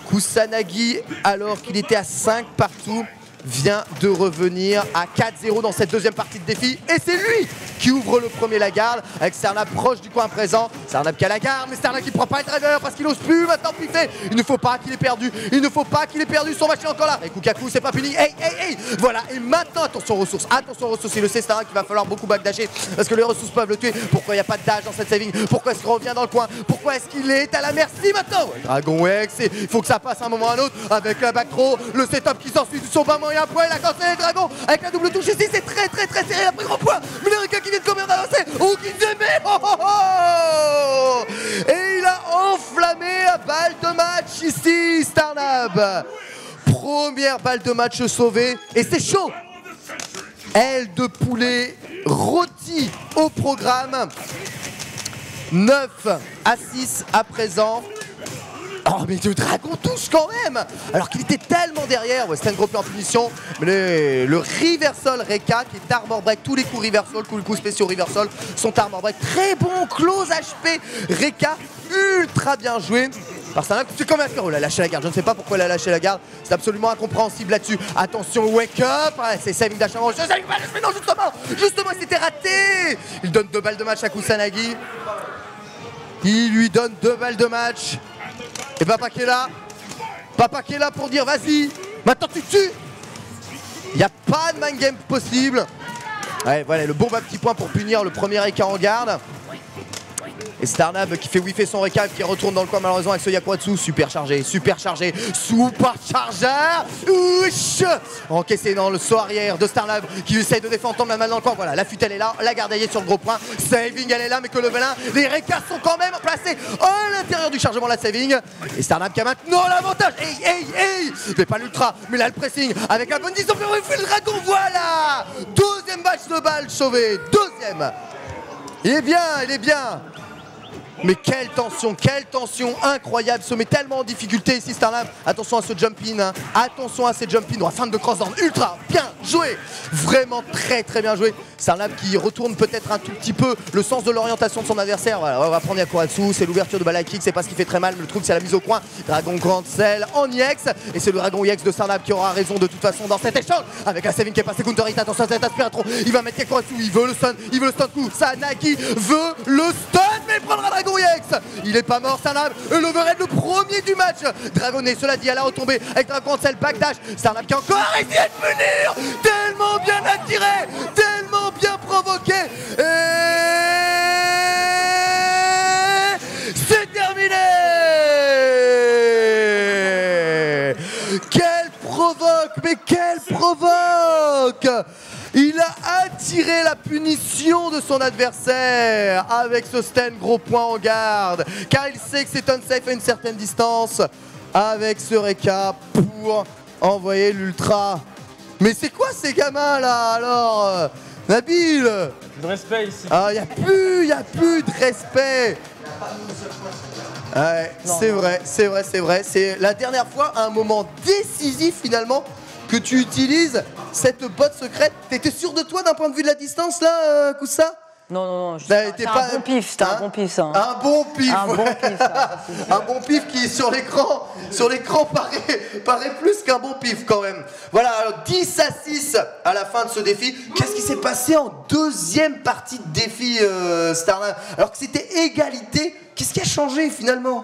Kusanagi, alors qu'il était à cinq partout, vient de revenir à quatre zéro dans cette deuxième partie de défi. Et c'est lui qui ouvre le premier la garde avec Starnab proche du coin présent. Starnab qui a la garde, mais Starnab qui prend pas le driver parce qu'il n'ose plus maintenant piffer. Il ne faut pas qu'il ait perdu, il ne faut pas qu'il ait perdu, son match est encore là. Et Kukaku, c'est pas fini. Hey, hey, hey. Voilà, et maintenant, attention aux ressources, attention aux ressources. Il le sait, Starnab, qu'il va falloir beaucoup backdasher parce que les ressources peuvent le tuer. Pourquoi il n'y a pas de dash dans cette saving? Pourquoi est-ce qu'il revient dans le coin? Pourquoi est-ce qu'il est à la merci maintenant? Ouais, Dragon X, il faut que ça passe à un moment ou à un autre avec la back throw, le setup qui s'ensuit de son bas moyen point. Il a cancellé le dragon avec la double touche ici, c'est très, très, très serré. Il a pris gros point. Mais le qui vient de combien d'avancer, ou qui se met, oh oh oh. Et il a enflammé la balle de match ici, Starnab. Première balle de match sauvée, et c'est chaud. Aile de poulet rôti au programme. neuf à six à présent. Oh mais le dragon touche quand même, alors qu'il était tellement derrière. Ouais, c'était un gros plan en punition. Mais les, le reversal Rekka qui est armor break. Tous les coups reversal, tous les coups spéciaux reversal sont armor break. Très bon, close H P Rekka, ultra bien joué par Starnab. C'est quand même un... Oh, elle a lâché la garde, je ne sais pas pourquoi elle a lâché la garde. C'est absolument incompréhensible là-dessus. Attention, wake up, ah, c'est saving dash avant. Mais non, justement, justement, il s'était raté. Il donne deux balles de match à Kusanagi. Il lui donne deux balles de match. Et Papa qui est là, Papa qui est là pour dire vas-y, maintenant tu tues. Il n'y a pas de mind game possible. Ouais, voilà, le bombe à petit point pour punir le premier écart en garde. Et Starnab qui fait whiffer son récap, qui retourne dans le coin malheureusement avec ce Yakuatsu. Super chargé, super chargé, super chargeur. Ouch. Encaissé dans le saut arrière de Starnab qui essaye de défendre, tombe la main dans le coin. Voilà, la fuite elle est là, la garde elle est sur le gros point. Saving elle est là, mais que le velin, les récaps sont quand même placés à l'intérieur du chargement de la saving. Et Starnab qui a maintenant l'avantage. Hey, hey, hey. Mais pas l'ultra, mais là le pressing avec la bonne discipline. Le dragon, voilà. Deuxième match de balle sauvé, deuxième. Il est bien, il est bien. Mais quelle tension, quelle tension incroyable, se met tellement en difficulté ici Starnab. Attention à ce jump-in, hein. Attention à ces jump-in, oh, fin de cross-down, ultra, bien joué. Vraiment très très bien joué. Starnab qui retourne peut-être un tout petit peu le sens de l'orientation de son adversaire. Voilà, on va prendre Yakuratsu, c'est l'ouverture de balle kick, c'est pas ce qui fait très mal, mais le truc c'est la mise au coin. Dragon Grand Cell en I X, et c'est le Dragon I X de Starnab qui aura raison de toute façon dans cet échange. Avec la saving qui est passée, counter hit, attention à cet aspiratron, il va mettre Yakuratsu, il veut le stun, il veut le stun coup. Sanagi veut le stun, mais il prendra Dragon. Il est pas mort, Starnab, l'overhead le premier du match. Dragonnet, cela dit, à la retombée avec Dragon Cell, backdash. Starnab qui a encore essayé de punir. Tellement bien attiré, tellement bien provoqué. Et c'est terminé. Quelle provoque, mais quelle provoque. Il a attiré la punition de son adversaire avec ce Sten gros point en garde, car il sait que c'est unsafe à une certaine distance avec ce récap pour envoyer l'ultra. Mais c'est quoi ces gamins là alors, Nabil? Il n'y a plus de respect ici. Ah, il n'y a plus, il n'y a plus de respect. Ouais, c'est vrai, c'est vrai, c'est vrai. C'est la dernière fois un moment décisif finalement que tu utilises cette botte secrète. T'étais sûr de toi d'un point de vue de la distance là, Kusa? Non, non, non, c'était un bon pif, c'était un bon pif ça. Un bon pif, un bon pif, ça, un bon pif qui sur l'écran, sur l'écran paraît, paraît plus qu'un bon pif quand même. Voilà, alors dix à six à la fin de ce défi. Qu'est-ce qui s'est passé en deuxième partie de défi, euh, Starnab? Alors que c'était égalité, qu'est-ce qui a changé finalement?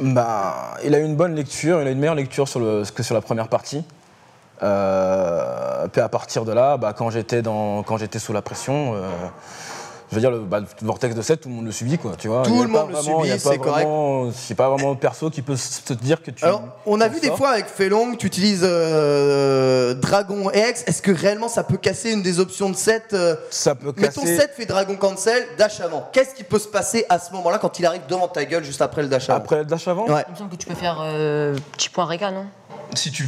Bah, il a eu une bonne lecture, il a eu une meilleure lecture sur le, que sur la première partie. Euh, puis à partir de là, bah, quand j'étais dans, quand j'étais sous la pression, euh, je veux dire le, bah, le vortex de Seth, tout le monde le subit quoi, tu vois. Tout le monde le subit, c'est correct. C'est pas vraiment le perso qui peut te dire que tu. Alors, on a vu des fois avec Fei Long, tu utilises euh, Dragon X. Est-ce que réellement ça peut casser une des options de Seth euh, Ça peut casser. Mettons Seth fait Dragon Cancel, dash avant. Qu'est-ce qui peut se passer à ce moment-là quand il arrive devant ta gueule juste après le dash avant? Après le dash avant. Ouais. Il me semble que tu peux faire euh, petit point réca, non? Si tu.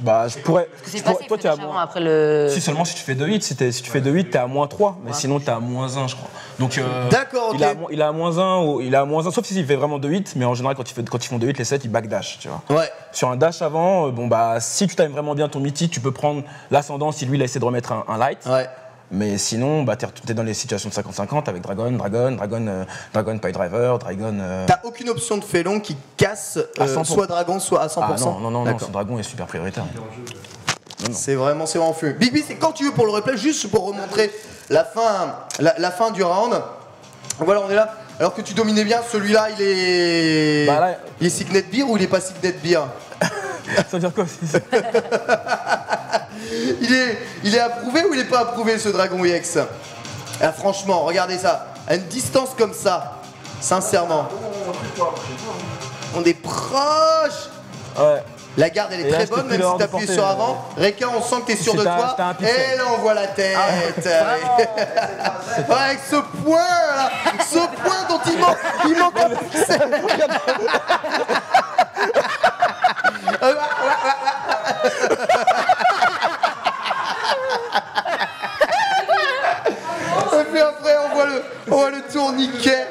Bah, je pourrais. Parce que je pourrais toi, tu es à moins. Après le... Si seulement si tu fais deux hits, si, si tu fais deux hits, t'es à moins trois, mais ouais, sinon t'es à moins un, je crois. Donc, euh, d'accord, okay. Il est à moins un, sauf s'il fait vraiment deux hits, mais en général, quand ils, fait, quand ils font deux hits, les sept, ils backdash, tu vois. Ouais. Sur un dash avant, bon, bah, si tu times vraiment bien ton mythique, tu peux prendre l'ascendant si lui, il a essayé de remettre un, un light. Ouais. Mais sinon, bah, t'es dans les situations de cinquante cinquante avec Dragon, Dragon, Dragon, euh, Dragon Pile Driver, Dragon... Euh... T'as aucune option de Fei Long qui casse euh, soit Dragon, soit à cent pour cent. Ah non, non, non, non, son Dragon est super prioritaire. C'est vraiment, c'est vraiment fou. Big B, c'est quand tu veux pour le replay, juste pour remontrer la fin, la, la fin du round. Voilà, on est là. Alors que tu dominais bien, celui-là, il est... Bah là... Il est Signet Beer ou il est pas Signet Beer? Ça veut dire quoi? Il est, il est approuvé ou il n'est pas approuvé ce Dragon I X? Ah, franchement, regardez ça. À une distance comme ça, sincèrement. On est proche. Ouais. La garde elle est là, très bonne, même si t'appuies sur avant. Euh... Rekka, on sent que t'es sûr de toi. Et là on voit la tête. Ah, ouais. Avec ce point là, ce point dont il manque, il manque un pixel. On voit le tourniquet.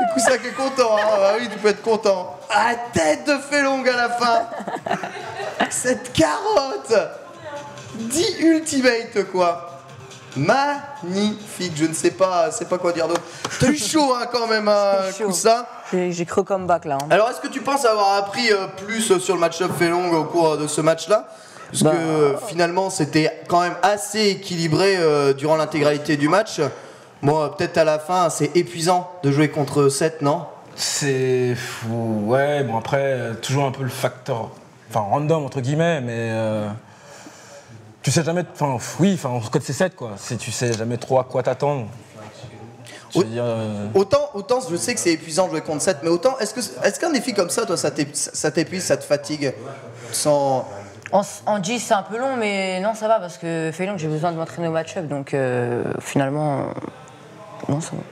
Du coup, ça qui est content, hein. Ah oui, tu peux être content. Ah, tête de Fei Long à la fin. Cette carotte dit ultimate, quoi. Magnifique. Je ne sais pas, c'est pas quoi dire d'autre. T'as eu chaud, hein, quand même, hein, Kusa. J'ai cru comeback, là. Hein. Alors, est-ce que tu penses avoir appris euh, plus sur le match-up Fei Long au cours de ce match-là? Parce bah, que finalement, c'était quand même assez équilibré euh, durant l'intégralité du match. Bon, peut-être à la fin, c'est épuisant de jouer contre Seth, non? C'est... Ouais, bon après, toujours un peu le facteur... Enfin, random, entre guillemets, mais... Euh... tu sais jamais, enfin oui, enfin on recode C sept quoi, tu sais jamais trop à quoi t'attendre. Euh... Autant, autant je sais que c'est épuisant de jouer contre Seth, mais autant, est-ce qu'un est qu défi comme ça, toi, ça t'épuise, ça te fatigue sans... En, en G, c'est un peu long, mais non, ça va, parce que Fei Long, j'ai besoin de m'entraîner au match-up, donc euh, finalement, euh, non, ça va.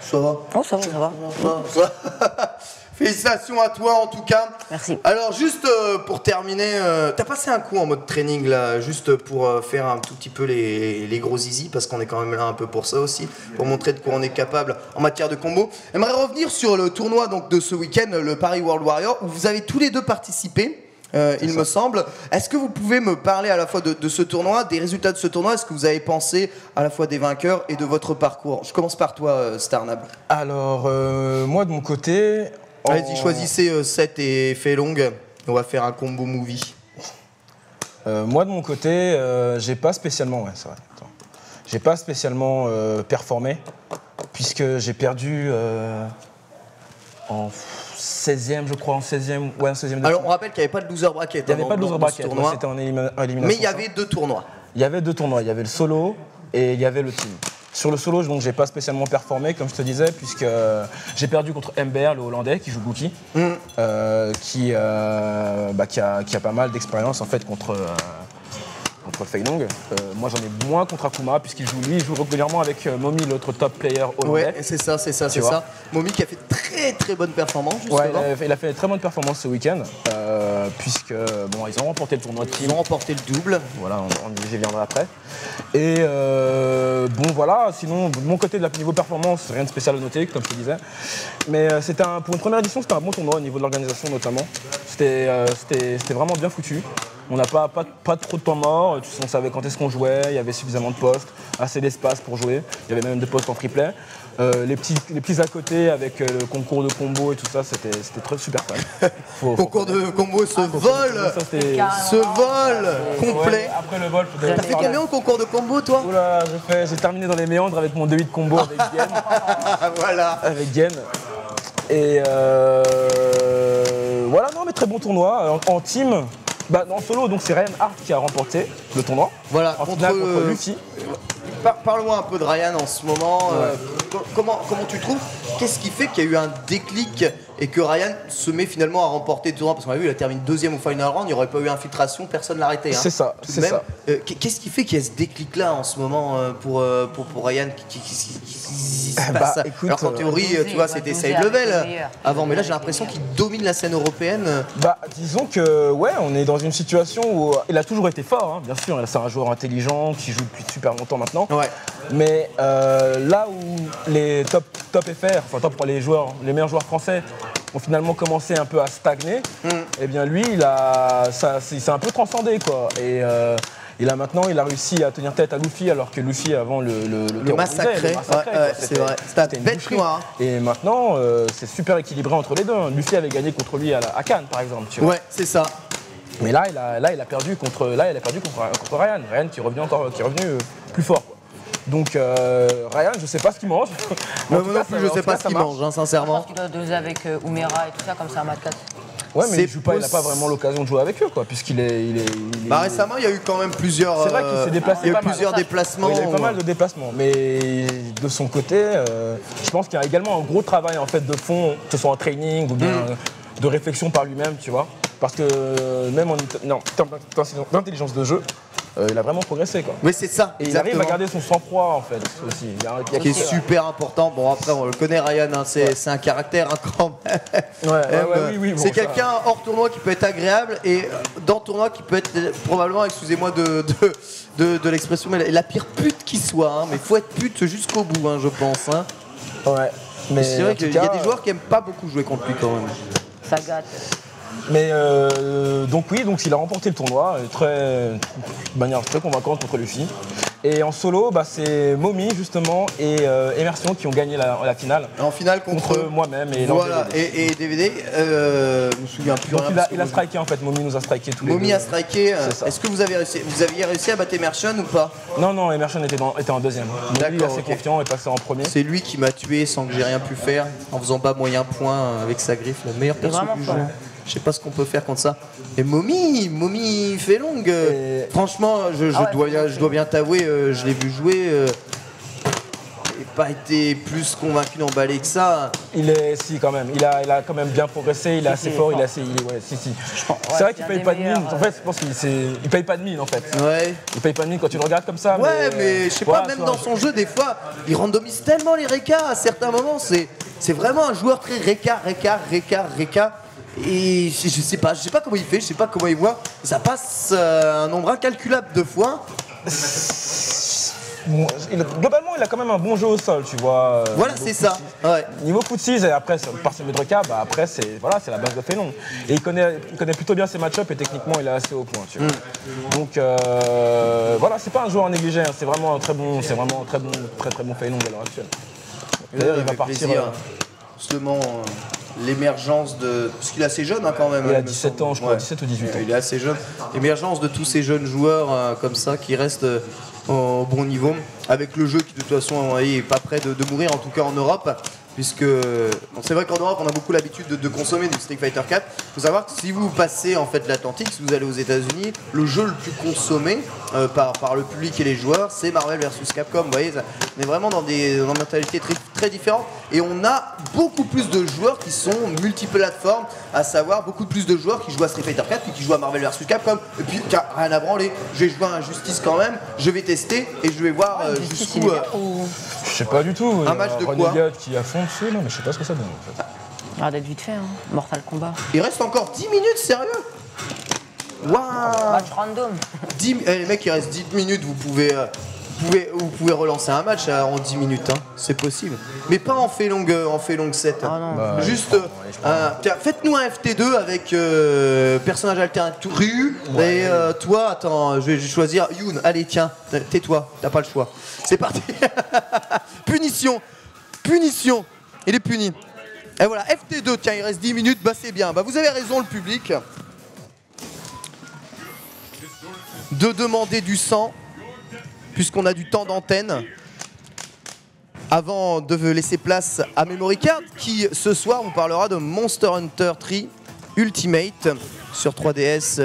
Ça va. Oh, ça va, ça va. Ça va, ça va. Félicitations à toi, en tout cas. Merci. Alors, juste euh, pour terminer, euh, t'as passé un coup en mode training, là, juste pour euh, faire un tout petit peu les, les gros zizi, parce qu'on est quand même là un peu pour ça aussi, pour montrer de quoi on est capable en matière de combo. J'aimerais revenir sur le tournoi donc, de ce week-end, le Paris World Warrior, où vous avez tous les deux participé. Euh, il ça. me semble. Est-ce que vous pouvez me parler à la fois de, de ce tournoi, des résultats de ce tournoi, est-ce que vous avez pensé à la fois des vainqueurs et de votre parcours? Je commence par toi, euh, Starnab. Alors, euh, moi de mon côté... En... Allez-y, choisissez euh, Seth et Fei Long, on va faire un combo movie. Euh, moi de mon côté, euh, j'ai pas spécialement... Ouais, c'est vrai. J'ai pas spécialement euh, performé, puisque j'ai perdu... Euh, en... seizième, je crois, en seizième. Ouais, en seizième. Alors, on rappelle qu'il n'y avait pas de loser bracket. Il n'y avait pas de loser bracket, c'était en élimination. Mais il y avait deux tournois. Il y avait deux tournois. Il y avait le solo et il y avait le team. Sur le solo, donc, j'ai pas spécialement performé, comme je te disais, puisque j'ai perdu contre M B R, le Hollandais, qui joue Gookie, mm. euh, qui, euh, bah, qui, a, qui a pas mal d'expérience, en fait, contre... Euh, contre Fei Long. Euh, moi j'en ai moins contre Akuma puisqu'il joue lui, il joue régulièrement avec euh, Momi, l'autre top player hollandais. Ouais, c'est ça, c'est ça, c'est ça. Momi qui a fait très très bonne performance justement. Ouais, il, il a fait une très bonne performance ce week-end euh, puisque bon, ils ont remporté le tournoi de team. Ils ont remporté le double. Voilà, on, on y viendra après. Et euh, bon voilà, sinon de mon côté de la niveau performance, rien de spécial à noter comme je te disais. Mais euh, c'était un, pour une première édition, c'était un bon tournoi au niveau de l'organisation notamment. C'était euh, vraiment bien foutu. On n'a pas, pas, pas trop de temps mort, on savait quand est-ce qu'on jouait, il y avait suffisamment de postes, assez d'espace pour jouer, il y avait même des postes en free play. Euh, les, petits, les petits à côté avec le concours de combo et tout ça, c'était très super fun. Faut, concours faut... de combo, ce ah, vol ça, Ce vol complet ouais, après le vol, t'as fait combien au concours de combo toi? Oula, j'ai terminé dans les méandres avec mon deux huit combo avec Yen. Voilà. Avec Yen. Et euh... voilà, non mais très bon tournoi. En, en team. Bah, en solo, donc c'est Ryan Hart qui a remporté le tournoi. Voilà, en contre, finale, contre euh, Luffy. Par, Parle-moi un peu de Ryan en ce moment. Ouais. Euh, co comment, comment tu trouves? Qu'est-ce qui fait qu'il y a eu un déclic et que Ryan se met finalement à remporter le tournoi? Parce qu'on a vu, il a terminé deuxième au final round, il n'y aurait pas eu infiltration, personne ne l'arrêtait. Hein. C'est ça, c'est ça. Euh, qu'est-ce qui fait qu'il y a ce déclic-là en ce moment pour, pour, pour Ryan? Qu'est-ce qui se passe? Bah, écoute, alors qu'en théorie, euh, tu vois, c'était side level avant, mais là j'ai l'impression qu'il domine la scène européenne. Bah, disons que, ouais, on est dans une situation où il a toujours été fort, hein, bien sûr, c'est un joueur intelligent qui joue depuis super longtemps maintenant. Ouais. Mais euh, là où les top, top F R, enfin top pour les joueurs, les meilleurs joueurs français, ont finalement commencé un peu à stagner, mm. et bien lui, il s'est un peu transcendé, quoi. Et euh, il a maintenant, il a réussi à tenir tête à Luffy, alors que Luffy, avant, le, le, le, le massacré. massacré ouais, c'est vrai, c'était une bête noire. Et maintenant, euh, c'est super équilibré entre les deux. Luffy avait gagné contre lui à, la, à Cannes, par exemple. Tu vois. Ouais, c'est ça. Mais là, il a, là, il a perdu, contre, là, il a perdu contre, contre Ryan. Ryan qui est revenu, encore, qui est revenu plus fort, quoi. Donc euh, Ryan, je sais pas ce qu'il mange. Moi non plus, je sais pas ce qu'il mange, hein, sincèrement. Je pense qu'il doit doser avec euh, Umera et tout ça, comme c'est un match quatre. Ouais, mais il joue pas, il n'a pas vraiment l'occasion de jouer avec eux, quoi, puisqu'il est, il est, il est... Bah, récemment, il y a eu quand même plusieurs. C'est vrai qu'il s'est déplacé. Il y a eu plusieurs déplacements. Oui, il y a eu pas mal de déplacements, mais de son côté, euh, je pense qu'il y a également un gros travail en fait de fond, que ce soit en training ou bien mm. de réflexion par lui-même, tu vois. Parce que même en non, d'intelligence de jeu, euh, il a vraiment progressé, quoi. Mais c'est ça. Et il arrive à garder son sang-froid en fait aussi. Il y a, il y a qui est super important. Bon après on le connaît Ryan, hein, c'est ouais. un caractère hein, quand même. Ouais, ouais, euh, ouais, oui, oui, bon, c'est quelqu'un hors tournoi qui peut être agréable et dans tournoi qui peut être probablement, excusez-moi de, de, de, de l'expression, mais la pire pute qui soit. Hein, mais faut être pute jusqu'au bout, hein, je pense. Hein. Ouais. Mais c'est vrai qu'il y a des joueurs qui n'aiment pas beaucoup jouer contre lui quand même. Ça gâte. Mais euh, donc oui, donc il a remporté le tournoi très, de manière très convaincante contre Luffy. Et en solo, bah, c'est Momi justement et euh, Emerson qui ont gagné la, la finale. En finale contre, contre moi-même et voilà. D V D. Et, et D V D, euh, je me souviens plus. Donc rien il, a, il a striké en fait, Momi nous a striké tous les Momi deux. Momi a striké, est-ce est que vous avez réussi, vous aviez réussi à battre Emerson ou pas? Non, non, Emerson était, dans, était en deuxième. D'accord, il est assez okay. confiant, est passé en premier. C'est lui qui m'a tué sans que j'ai rien pu faire, en faisant bas moyen point avec sa griffe, la meilleure personne du jeu. Je sais pas ce qu'on peut faire contre ça. Et Momi, Momi Fei Long. Euh, et... Franchement, je, je, ah ouais, dois, je dois bien t'avouer, euh, je l'ai vu jouer. Euh, J'ai pas été plus convaincu d'emballer que ça. Il est, si, quand même. Il a, il a quand même bien progressé. Il est assez fort. Il est assez, il, ouais, si, si. Ouais, c'est vrai qu'il paye pas de mine. En fait, je pense qu'il paye pas de mine, en fait. Ouais. Il paye pas de mine quand tu le regardes comme ça. Ouais, mais, mais je sais pas. Même dans son jeu, des fois, il randomise tellement les récas. À certains moments, c'est, c'est vraiment un joueur très réca, réca, réca, réca. Et je, je sais pas, je sais pas comment il fait. Je sais pas comment il voit. Ça passe euh, un nombre incalculable de fois. Il a, globalement, il a quand même un bon jeu au sol, tu vois. Voilà, c'est ça. Ouais. Niveau coup de six, et après, par ses mètres K, bah après, c'est voilà, la base de Fénon. Et il connaît, il connaît plutôt bien ses match-ups et techniquement, il est assez au point, tu vois. Mm. Donc, euh, voilà, c'est pas un joueur négligé, hein, c'est vraiment un très bon, c'est vraiment un très bon, très très bon Fénon à l'heure actuelle. D'ailleurs, il va partir. Euh, justement, euh, l'émergence de. Parce qu'il est assez jeune, hein, quand même. Il a dix-sept ans, je crois, ouais. dix-sept ou dix-huit ans. Il est assez jeune. L'émergence de tous ces jeunes joueurs euh, comme ça qui restent. Euh, au bon niveau, avec le jeu qui de toute façon est pas prêt de, de mourir, en tout cas en Europe, puisque bon, c'est vrai qu'en Europe on a beaucoup l'habitude de, de consommer du Street Fighter quatre. Il faut savoir que si vous passez en fait l'Atlantique, si vous allez aux États-Unis, le jeu le plus consommé euh, par, par le public et les joueurs, c'est Marvel versus Capcom. Vous voyez, ça, on est vraiment dans des, dans des mentalités très, très différentes, et on a beaucoup plus de joueurs qui sont multiplateformes, à savoir beaucoup plus de joueurs qui jouent à Street Fighter quatre et qui jouent à Marvel versus Capcom, et puis qui a rien à branler. Je vais jouer à Injustice quand même, je vais tester et je vais voir euh, jusqu'où. Euh, je sais pas du tout. Un match de quoi qui a fond. Non, mais je sais pas ce que ça donne en fait. Ah, d'être vite fait, hein. Mortal Kombat. Il reste encore dix minutes, sérieux? Waouh! Match random. dix... Eh, les mecs, il reste dix minutes, vous pouvez, euh, vous pouvez, vous pouvez relancer un match euh, en dix minutes, hein. C'est possible. Mais pas en fait longue, euh, en fait longue sept. Ah, non. Bah, juste, euh, euh, faites-nous un F T deux avec euh, personnage alternatif Ryu. Ouais. Et euh, toi, attends, je vais choisir Yun. Allez, tiens, tais-toi, t'as pas le choix. C'est parti. Punition! Punition, il est puni. Et voilà, F T deux, tiens, il reste dix minutes, bah c'est bien. Bah vous avez raison, le public, de demander du sang, puisqu'on a du temps d'antenne, avant de laisser place à Memory Card, qui ce soir vous parlera de Monster Hunter trois Ultimate sur trois D S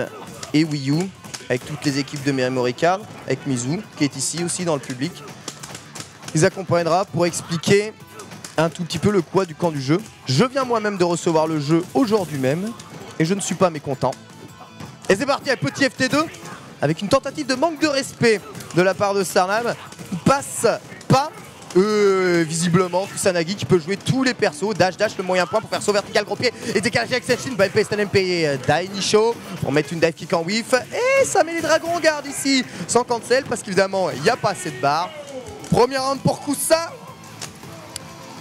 et Wii U, avec toutes les équipes de Memory Card, avec Mizu, qui est ici aussi dans le public. Il nous accompagnera pour expliquer un tout petit peu le quoi du camp du jeu. Je viens moi-même de recevoir le jeu aujourd'hui même, et je ne suis pas mécontent. Et c'est parti, un petit F T deux, avec une tentative de manque de respect de la part de Starnab. Il passe pas, euh, visiblement, Kusanagi qui peut jouer tous les persos. Dash, dash, le moyen point pour faire saut vertical, gros pied, et décalage avec cette chine, bypass, N M P et Dainisho, pour mettre une dive kick en whiff. Et ça met les dragons en garde ici, sans cancel, parce qu'évidemment, il n'y a pas assez de barres. Premier round pour Kusa.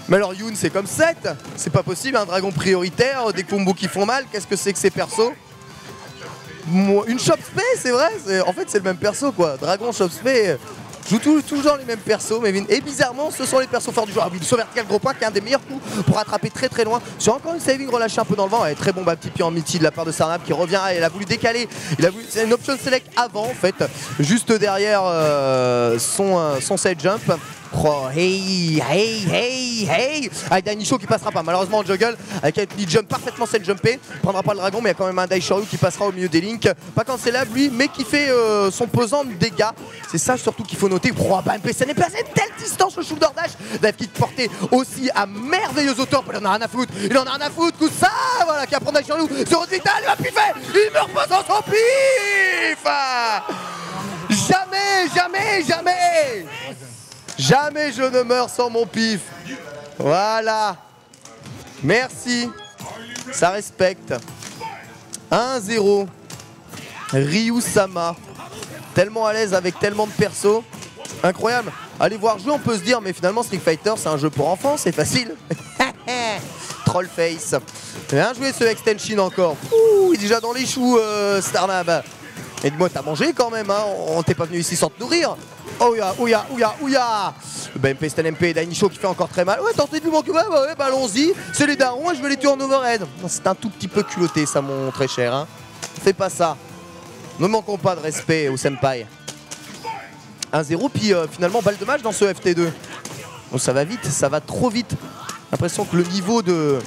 Mais alors Yun, c'est comme sept, c'est pas possible, un dragon prioritaire, des combos qui font mal, qu'est-ce que c'est que ces persos? Une Shop Spay, c'est vrai, en fait c'est le même perso quoi, dragon, Shop Spay, joue tout, tout le genre les mêmes persos, mais et bizarrement ce sont les persos forts du jeu. Ah oui, le saut vertical gros point qui est un des meilleurs coups pour attraper très très loin, sur encore une saving relâchée un peu dans le vent, et très bon bah, petit pied en midi de la part de Starnab qui revient, il a voulu décaler, il a voulu, c'est une option select avant en fait, juste derrière euh, son, euh, son side jump. Oh, hey, hey, hey, hey, avec Dainisho qui passera pas, malheureusement en juggle, avec un petit jump parfaitement set jumpé, prendra pas le dragon, mais il y a quand même un Daishoryu qui passera au milieu des links, pas cancellable lui, mais qui fait euh, son pesant de dégâts, c'est ça surtout qu'il faut noter. Oh, bah M P C n'est placé de telle distance, le shoulder dash, Dave Kick porté aussi à merveilleuse hauteur, il en a rien à foutre, il en a rien à foutre, Kusa, voilà, qui apprend Daishoryu, zéro de vital, il va piffer, il meurt pas dans son pif, jamais, jamais, jamais. Jamais je ne meurs sans mon pif. Voilà. Merci. Ça respecte. un zéro. Ryu-sama. Tellement à l'aise avec tellement de persos. Incroyable. Allez voir jouer, on peut se dire, mais finalement Street Fighter, c'est un jeu pour enfants, c'est facile. Trollface. Bien joué ce Extension encore. Ouh, il est déjà dans les choux, euh, Starnab. Et moi, t'as mangé quand même, hein. On t'est pas venu ici sans te nourrir. Ouya, ouya, ouya, ouya. Le B M P, c'est un M P, Dainisho qui fait encore très mal. Ouais, tentez de lui manquer. Ouais, bah ouais, bah allons-y. C'est les darons et je vais les tuer en overhead. C'est un tout petit peu culotté, ça, mon très cher. Hein. Fais pas ça. Ne manquons pas de respect au senpai. un zéro, puis euh, finalement, balle de match dans ce F T deux. Bon, ça va vite, ça va trop vite. L'impression que le niveau de,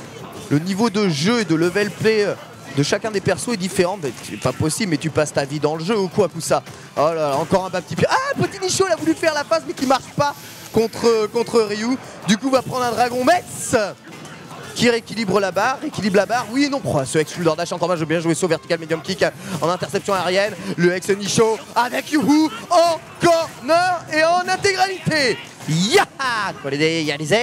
le niveau de jeu et de level play de chacun des persos est différente. C'est pas possible, mais tu passes ta vie dans le jeu ou quoi, Poussa? Oh là là, encore un bas petit pied. Ah, petit Nichio, il a voulu faire la passe, mais qui marche pas contre, contre Ryu. Du coup, va prendre un Dragon Metz qui rééquilibre la barre, rééquilibre la barre, oui et non. Pro, ce ex shoulder dash en combat, je veux bien jouer saut vertical medium kick en interception aérienne. Le ex Nichio avec Yuhu en corner et en intégralité. Yaha, yeah.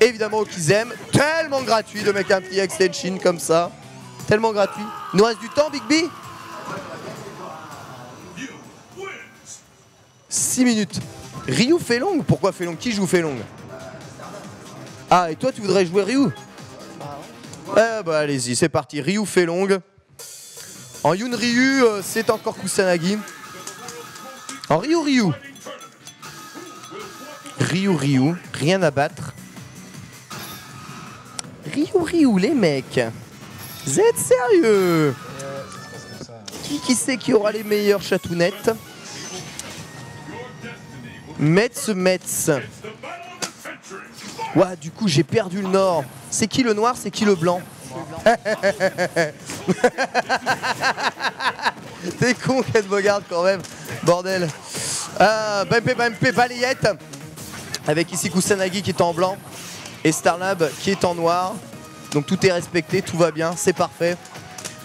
Évidemment qu'ils aiment, tellement gratuit de mettre un petit ex Tenshin comme ça. Tellement gratuit. Il nous reste du temps, Big B. six minutes. Ryu Fei Long. Pourquoi Fei Long? Qui joue Fei Long? Ah, et toi, tu voudrais jouer Ryu? Bah ouais. Eh bah allez-y, c'est parti. Ryu Fei Long. En Yun Ryu, euh, c'est encore Kusanagi. En Ryu Ryu. Ryu Ryu, rien à battre. Ryu Ryu, les mecs. Vous êtes sérieux? Qui qui sait qui aura les meilleures chatounettes? Metz, Metz. Ouah, du coup j'ai perdu le nord. C'est qui le noir, c'est qui le blanc? T'es con, qu'elle me garde quand même. Bordel. Euh, B M P, B M P, balayette. Avec ici Kusanagi qui est en blanc et Starnab qui est en noir. Donc tout est respecté, tout va bien, c'est parfait.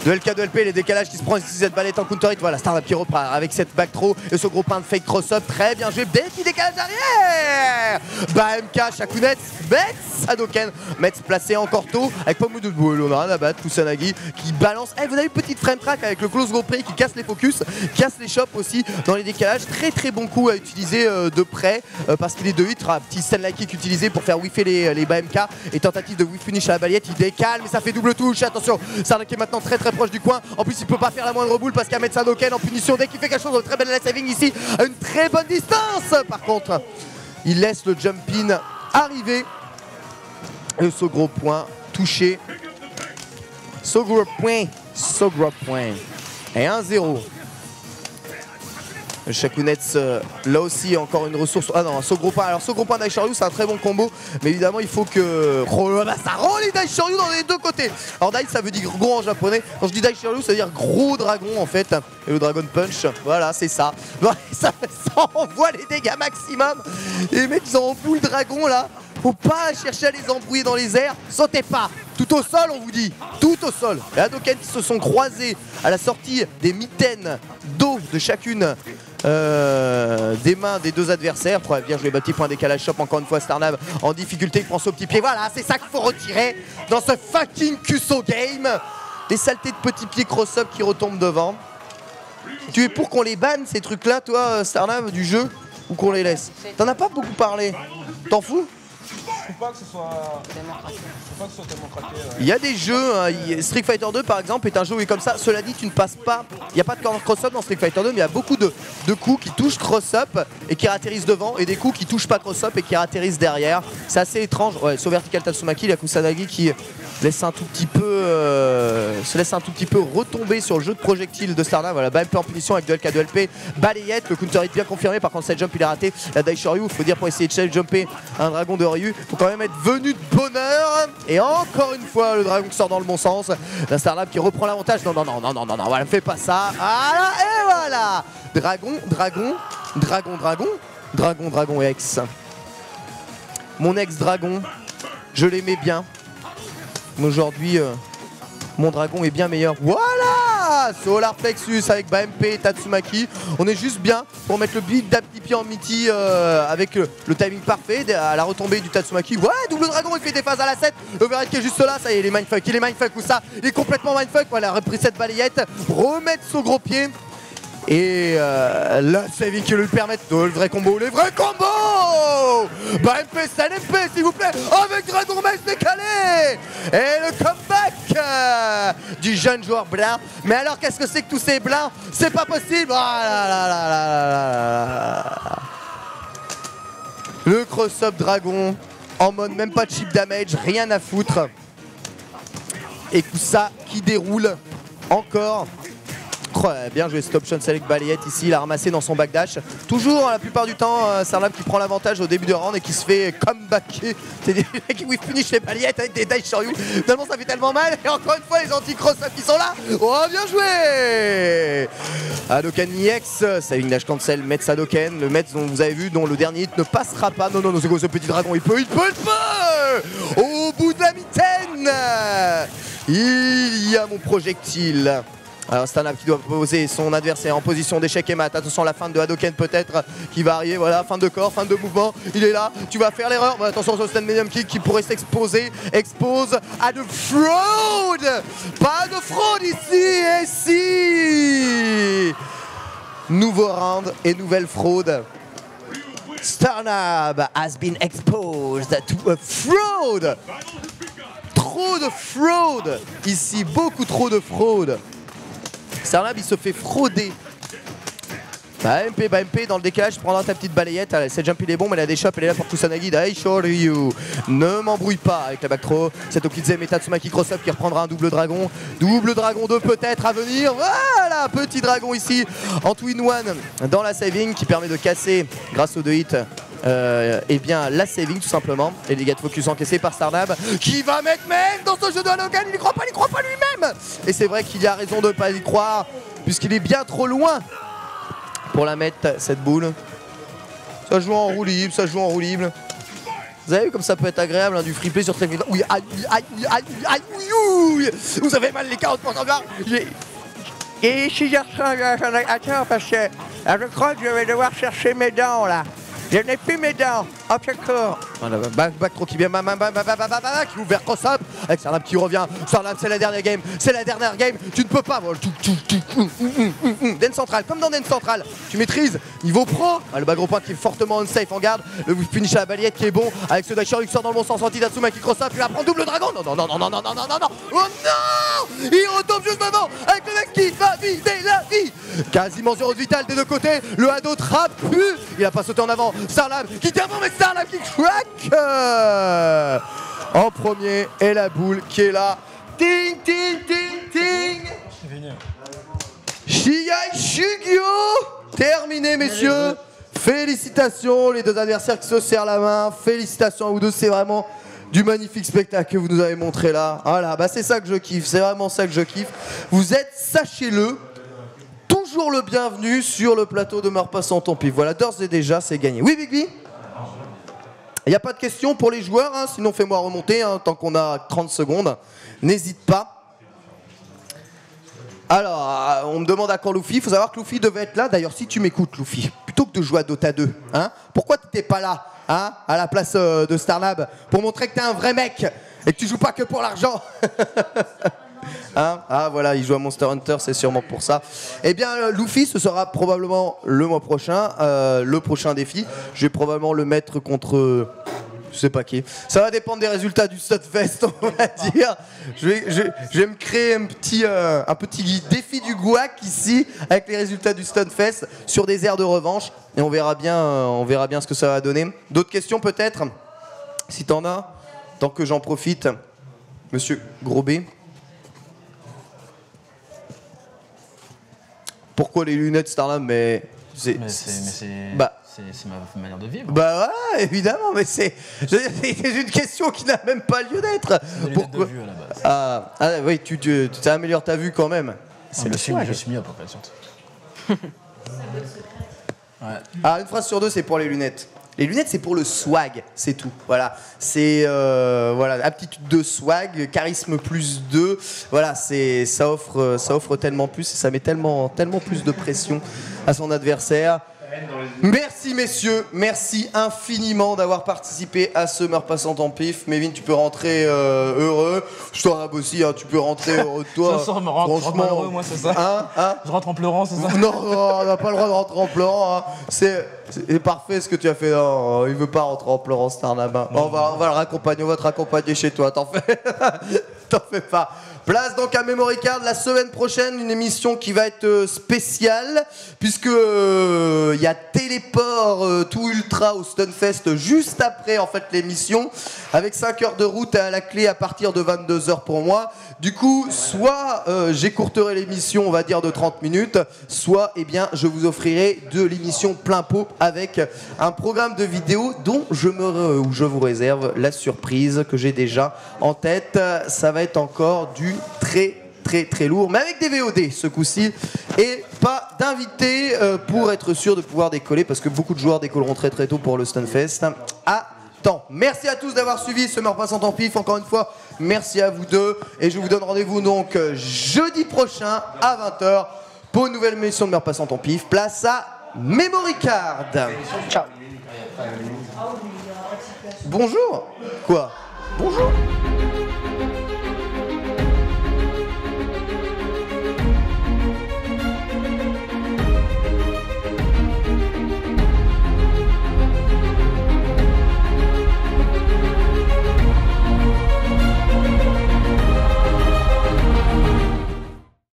De L K, de L P, les décalages qui se prennent, cette balayette en counter hit. Voilà, Startup qui reprend avec cette back throw et ce gros pain de fake Crossup. Très bien joué. Bête qui décalage arrière. Bah, M K, Shakunet, Betz, Hadoken. Metz placé encore tôt avec pas de boule. On a rien à battre. Kusanagi qui balance. Eh, hey, vous avez une petite frame track avec le close rope qui casse les focus, casse les chops aussi dans les décalages. Très très bon coup à utiliser de près parce qu'il est de hit. Un petit stand kick utilisé pour faire whiffer les, les B M K et tentative de whiff finish à la balayette. Il décale, mais ça fait double touche. Attention, Starnab qui est maintenant très très proche du coin. En plus il peut pas faire la moindre boule parce qu'à mettre Sanoken en punition dès qu'il fait quelque chose. Très belle saving ici, à une très bonne distance. Par contre il laisse le jump in arriver et ce gros point touché, ce gros point, ce gros point et un zéro. Shakunet, euh, là aussi encore une ressource. Ah non, ce gros point. Alors ce gros point Daishoryu, c'est un très bon combo, mais évidemment il faut que oh, bah, ça roule les Daishoryu dans les deux côtés. Alors Dai, ça veut dire gros en japonais. Quand je dis Daishoryu, ça veut dire gros dragon en fait. Et le dragon punch, voilà c'est ça. Bah, ça. Ça envoie les dégâts maximum. Et les mecs ils ont en boule dragon là. Faut pas chercher à les embrouiller dans les airs. Sautez pas. Tout au sol on vous dit. Tout au sol. Les Hadoken qui se sont croisés à la sortie des mitaines d'eau de chacune Euh, des mains des deux adversaires. Bien joué, petit point décalage shop. Encore une fois Starnab en difficulté, il prend son petit pied. Voilà, c'est ça qu'il faut retirer dans ce fucking Kuso game. Des saletés de petits pieds Crossup qui retombent devant. Tu es pour qu'on les banne ces trucs là toi Starnab du jeu ou qu'on les laisse? T'en as pas beaucoup parlé, t'en fous? Je ne trouve pas que ce soit tellement craqué. Il y a des jeux, hein, Street Fighter deux par exemple est un jeu où il est comme ça. Cela dit, tu ne passes pas, il n'y a pas de cross-up dans Street Fighter deux, mais il y a beaucoup de, de coups qui touchent cross-up et qui atterrissent devant, et des coups qui touchent pas cross-up et qui atterrissent derrière. C'est assez étrange. Ouais, sauf vertical Tatsumaki, il y a Kusanagi qui laisse un tout petit peu, euh, se laisse un tout petit peu retomber sur le jeu de projectile de Starnab. Voilà, B M P en punition avec deux L K, deux L P, balayette, le counter hit bien confirmé. Par contre, cette jump il est raté. La Daishoryu, il faut dire pour essayer de jumper un dragon de Ryu, faut quand même être venu de bonne heure. Et encore une fois, le dragon qui sort dans le bon sens. La Starlab qui reprend l'avantage. Non, non, non, non, non, non, non, voilà, fais pas ça. Voilà, et voilà. Dragon, dragon, dragon, dragon, dragon, dragon, ex. Mon ex-dragon, je l'aimais bien. Aujourd'hui, euh, mon dragon est bien meilleur. Voilà, Solar Plexus avec B M P, Tatsumaki. On est juste bien pour mettre le big dap pipi en midi euh, avec le, le timing parfait à la retombée du Tatsumaki. Ouais, double dragon, il fait des phases à la sept. Overhead qui est juste là, ça y est, il est mindfuck. Il est mindfuck ou ça, il est complètement mindfuck. Voilà, repris cette balayette, remettre son gros pied. Et euh, là, c'est lui qui lui permet de le vrai combo, les vrais combos. Bah M P, c'est un M P, s'il vous plaît, avec Dragon Max décalé. Et le comeback euh, du jeune joueur Blin. Mais alors, qu'est-ce que c'est que tous ces Blins? C'est pas possible. Ah là là là là là là. Le cross-up Dragon, en mode même pas de chip damage, rien à foutre. Et Kusa qui déroule encore contre. Bien joué, cette option select balayette ici, il a ramassé dans son backdash. Toujours la plupart du temps, Starnab qui prend l'avantage au début de round et qui se fait comebacker. C'est des mecs qui punish les baliettes avec des dives sur You. Finalement, ça fait tellement mal. Et encore une fois, les anti-Crossup qui sont là. Oh, bien joué Hadoken I X, saving dash cancel, Metz Hadoken. Le Metz dont vous avez vu, dont le dernier hit ne passera pas. Non, non, non, c'est quoi ce petit dragon? Il peut, il peut, il peut. Au bout de la mitaine, il y a mon projectile. Alors Starnab qui doit poser son adversaire en position d'échec et mat. Attention à la fin de Hadoken peut-être qui va arriver. Voilà, fin de corps, fin de mouvement. Il est là, tu vas faire l'erreur. Bah, attention sur stand medium kick qui pourrait s'exposer. Expose à de fraud. Pas de fraud ici. Et si, nouveau round et nouvelle fraude. Starnab has been exposed to a fraud. Trop de fraude ici, beaucoup trop de fraude. Starnab, il se fait frauder. Bah M P, bah M P, dans le décalage, prendra ta petite balayette. Cette jump, il est bon, mais la déchoppe, elle est là pour Kusanagi. Daisho Ryu. Ne m'embrouille pas avec la back throw. Cette Okidze, Meta Tsumaki Crossup qui reprendra un double dragon. Double dragon deux peut-être à venir. Voilà, petit dragon ici en two in one dans la saving qui permet de casser grâce aux deux hits. Euh, et bien la saving tout simplement. Et les dégâts de focus encaissés par Starnab qui va mettre même dans ce jeu de Hadoken. Il n'y croit pas, il n'y croit pas lui-même. Et c'est vrai qu'il y a raison de ne pas y croire puisqu'il est bien trop loin pour la mettre, cette boule. Ça joue en roue libre, ça joue en roue libre. Vous avez vu comme ça peut être agréable, hein, du free play sur très vite. Oui, aïe, aïe, aïe, aï, aïe, vous avez mal les quarante pour cent de barre. Et si j'en attends parce que je crois que je vais devoir chercher mes dents là. Je n'ai plus mes dents, hop le corps. Back throw qui vient, qui ouvre vers Crossup. Avec Starnab qui revient. Starnab, c'est la dernière game, c'est la dernière game. Tu ne peux pas. Den Central, comme dans Den Central. Tu maîtrises, niveau pro. Le back gros point qui est fortement unsafe en garde. Le finish à la balayette qui est bon. Avec ce dasher, il sort dans le bon sens. Anti-Tatsuma qui Crossup, il va prendre double dragon. Non, non, non, non, non, non, non, non, non. Oh non, il retombe juste devant. Avec le mec qui va vider la vie. Quasiment sur haute vitale des deux côtés. Le hado trappe. Il a pas sauté en avant. Starnab qui termine, mais Starnab qui crack euh, en premier et la boule qui est là. Ting ting ting ting. Shiai Shugyo. Terminé messieurs. Félicitations les deux adversaires qui se serrent la main. Félicitations à vous deux, c'est vraiment du magnifique spectacle que vous nous avez montré là. Voilà, bah c'est ça que je kiffe, c'est vraiment ça que je kiffe. Vous êtes, sachez-le, toujours le bienvenu sur le plateau de Meurs pas sans ton pif. Voilà, d'ores et déjà, c'est gagné. Oui, Bigby? Il n'y a pas de question pour les joueurs, hein, sinon fais-moi remonter, hein, tant qu'on a trente secondes. N'hésite pas. Alors, on me demande à quand Luffy. Il faut savoir que Luffy devait être là. D'ailleurs, si tu m'écoutes, Luffy, plutôt que de jouer à Dota deux, hein, pourquoi tu n'étais pas là, hein, à la place euh, de Starnab, pour montrer que tu es un vrai mec et que tu joues pas que pour l'argent. Hein, ah voilà, il joue à Monster Hunter, c'est sûrement pour ça. Eh bien Luffy, ce sera probablement le mois prochain, euh, le prochain défi. Je vais probablement le mettre contre... je sais pas qui. Ça va dépendre des résultats du Stunfest, on va dire. Je vais, je, je vais me créer un petit, euh, un petit défi du guac ici, avec les résultats du Stunfest, sur des airs de revanche. Et on verra bien, euh, on verra bien ce que ça va donner. D'autres questions peut-être? Si t'en as, tant que j'en profite. Monsieur Grobé. Pourquoi les lunettes Starnab? Mais c'est bah, ma manière de vivre. Bah ouais, évidemment, mais c'est une question qui n'a même pas lieu d'être. Pourquoi vue à la base. Ah, ah oui, tu, tu, tu améliores ta vue quand même. C'est le signe, je suis mis à peu près surtout. Ah, une phrase sur deux, c'est pour les lunettes. Les lunettes, c'est pour le swag, c'est tout. Voilà, c'est euh, voilà, aptitude de swag, charisme plus deux. Voilà, c'est ça offre, ça offre tellement plus, et ça met tellement, tellement plus de pression à son adversaire. Merci messieurs, merci infiniment d'avoir participé à ce Meurs pas sans ton pif. Mévin, tu peux rentrer euh, heureux. Je t'en rappe aussi, hein, tu peux rentrer heureux de toi. Je rentre en pleurant, moi, c'est ça. Hein, hein, je rentre en pleurant, c'est ça. Non, non, on n'a pas le droit de rentrer en pleurant. Hein. C'est parfait ce que tu as fait. Non, il ne veut pas rentrer en pleurant, Starnab. On, on va le raccompagner, on va te raccompagner chez toi, t'en fais, t'en fais pas. Place donc à Memory Card la semaine prochaine, une émission qui va être spéciale, puisque il y a Téléport euh, tout ultra au Stunfest juste après en fait l'émission, avec cinq heures de route à la clé à partir de vingt-deux heures pour moi. Du coup, soit euh, j'écourterai l'émission, on va dire, de trente minutes, soit eh bien, je vous offrirai de l'émission plein pot avec un programme de vidéos dont je, me, où je vous réserve la surprise que j'ai déjà en tête. Ça va être encore du très... très très lourd, mais avec des V O D ce coup-ci et pas d'invités euh, pour être sûr de pouvoir décoller, parce que beaucoup de joueurs décolleront très très tôt pour le Stunfest à temps. Merci à tous d'avoir suivi ce Meurs pas sans tant pis. Encore une fois, merci à vous deux et je vous donne rendez-vous donc jeudi prochain à vingt heures pour une nouvelle émission de Meurs pas sans tant pis. Place à Memory Card. Ciao. Bonjour. Quoi? Bonjour.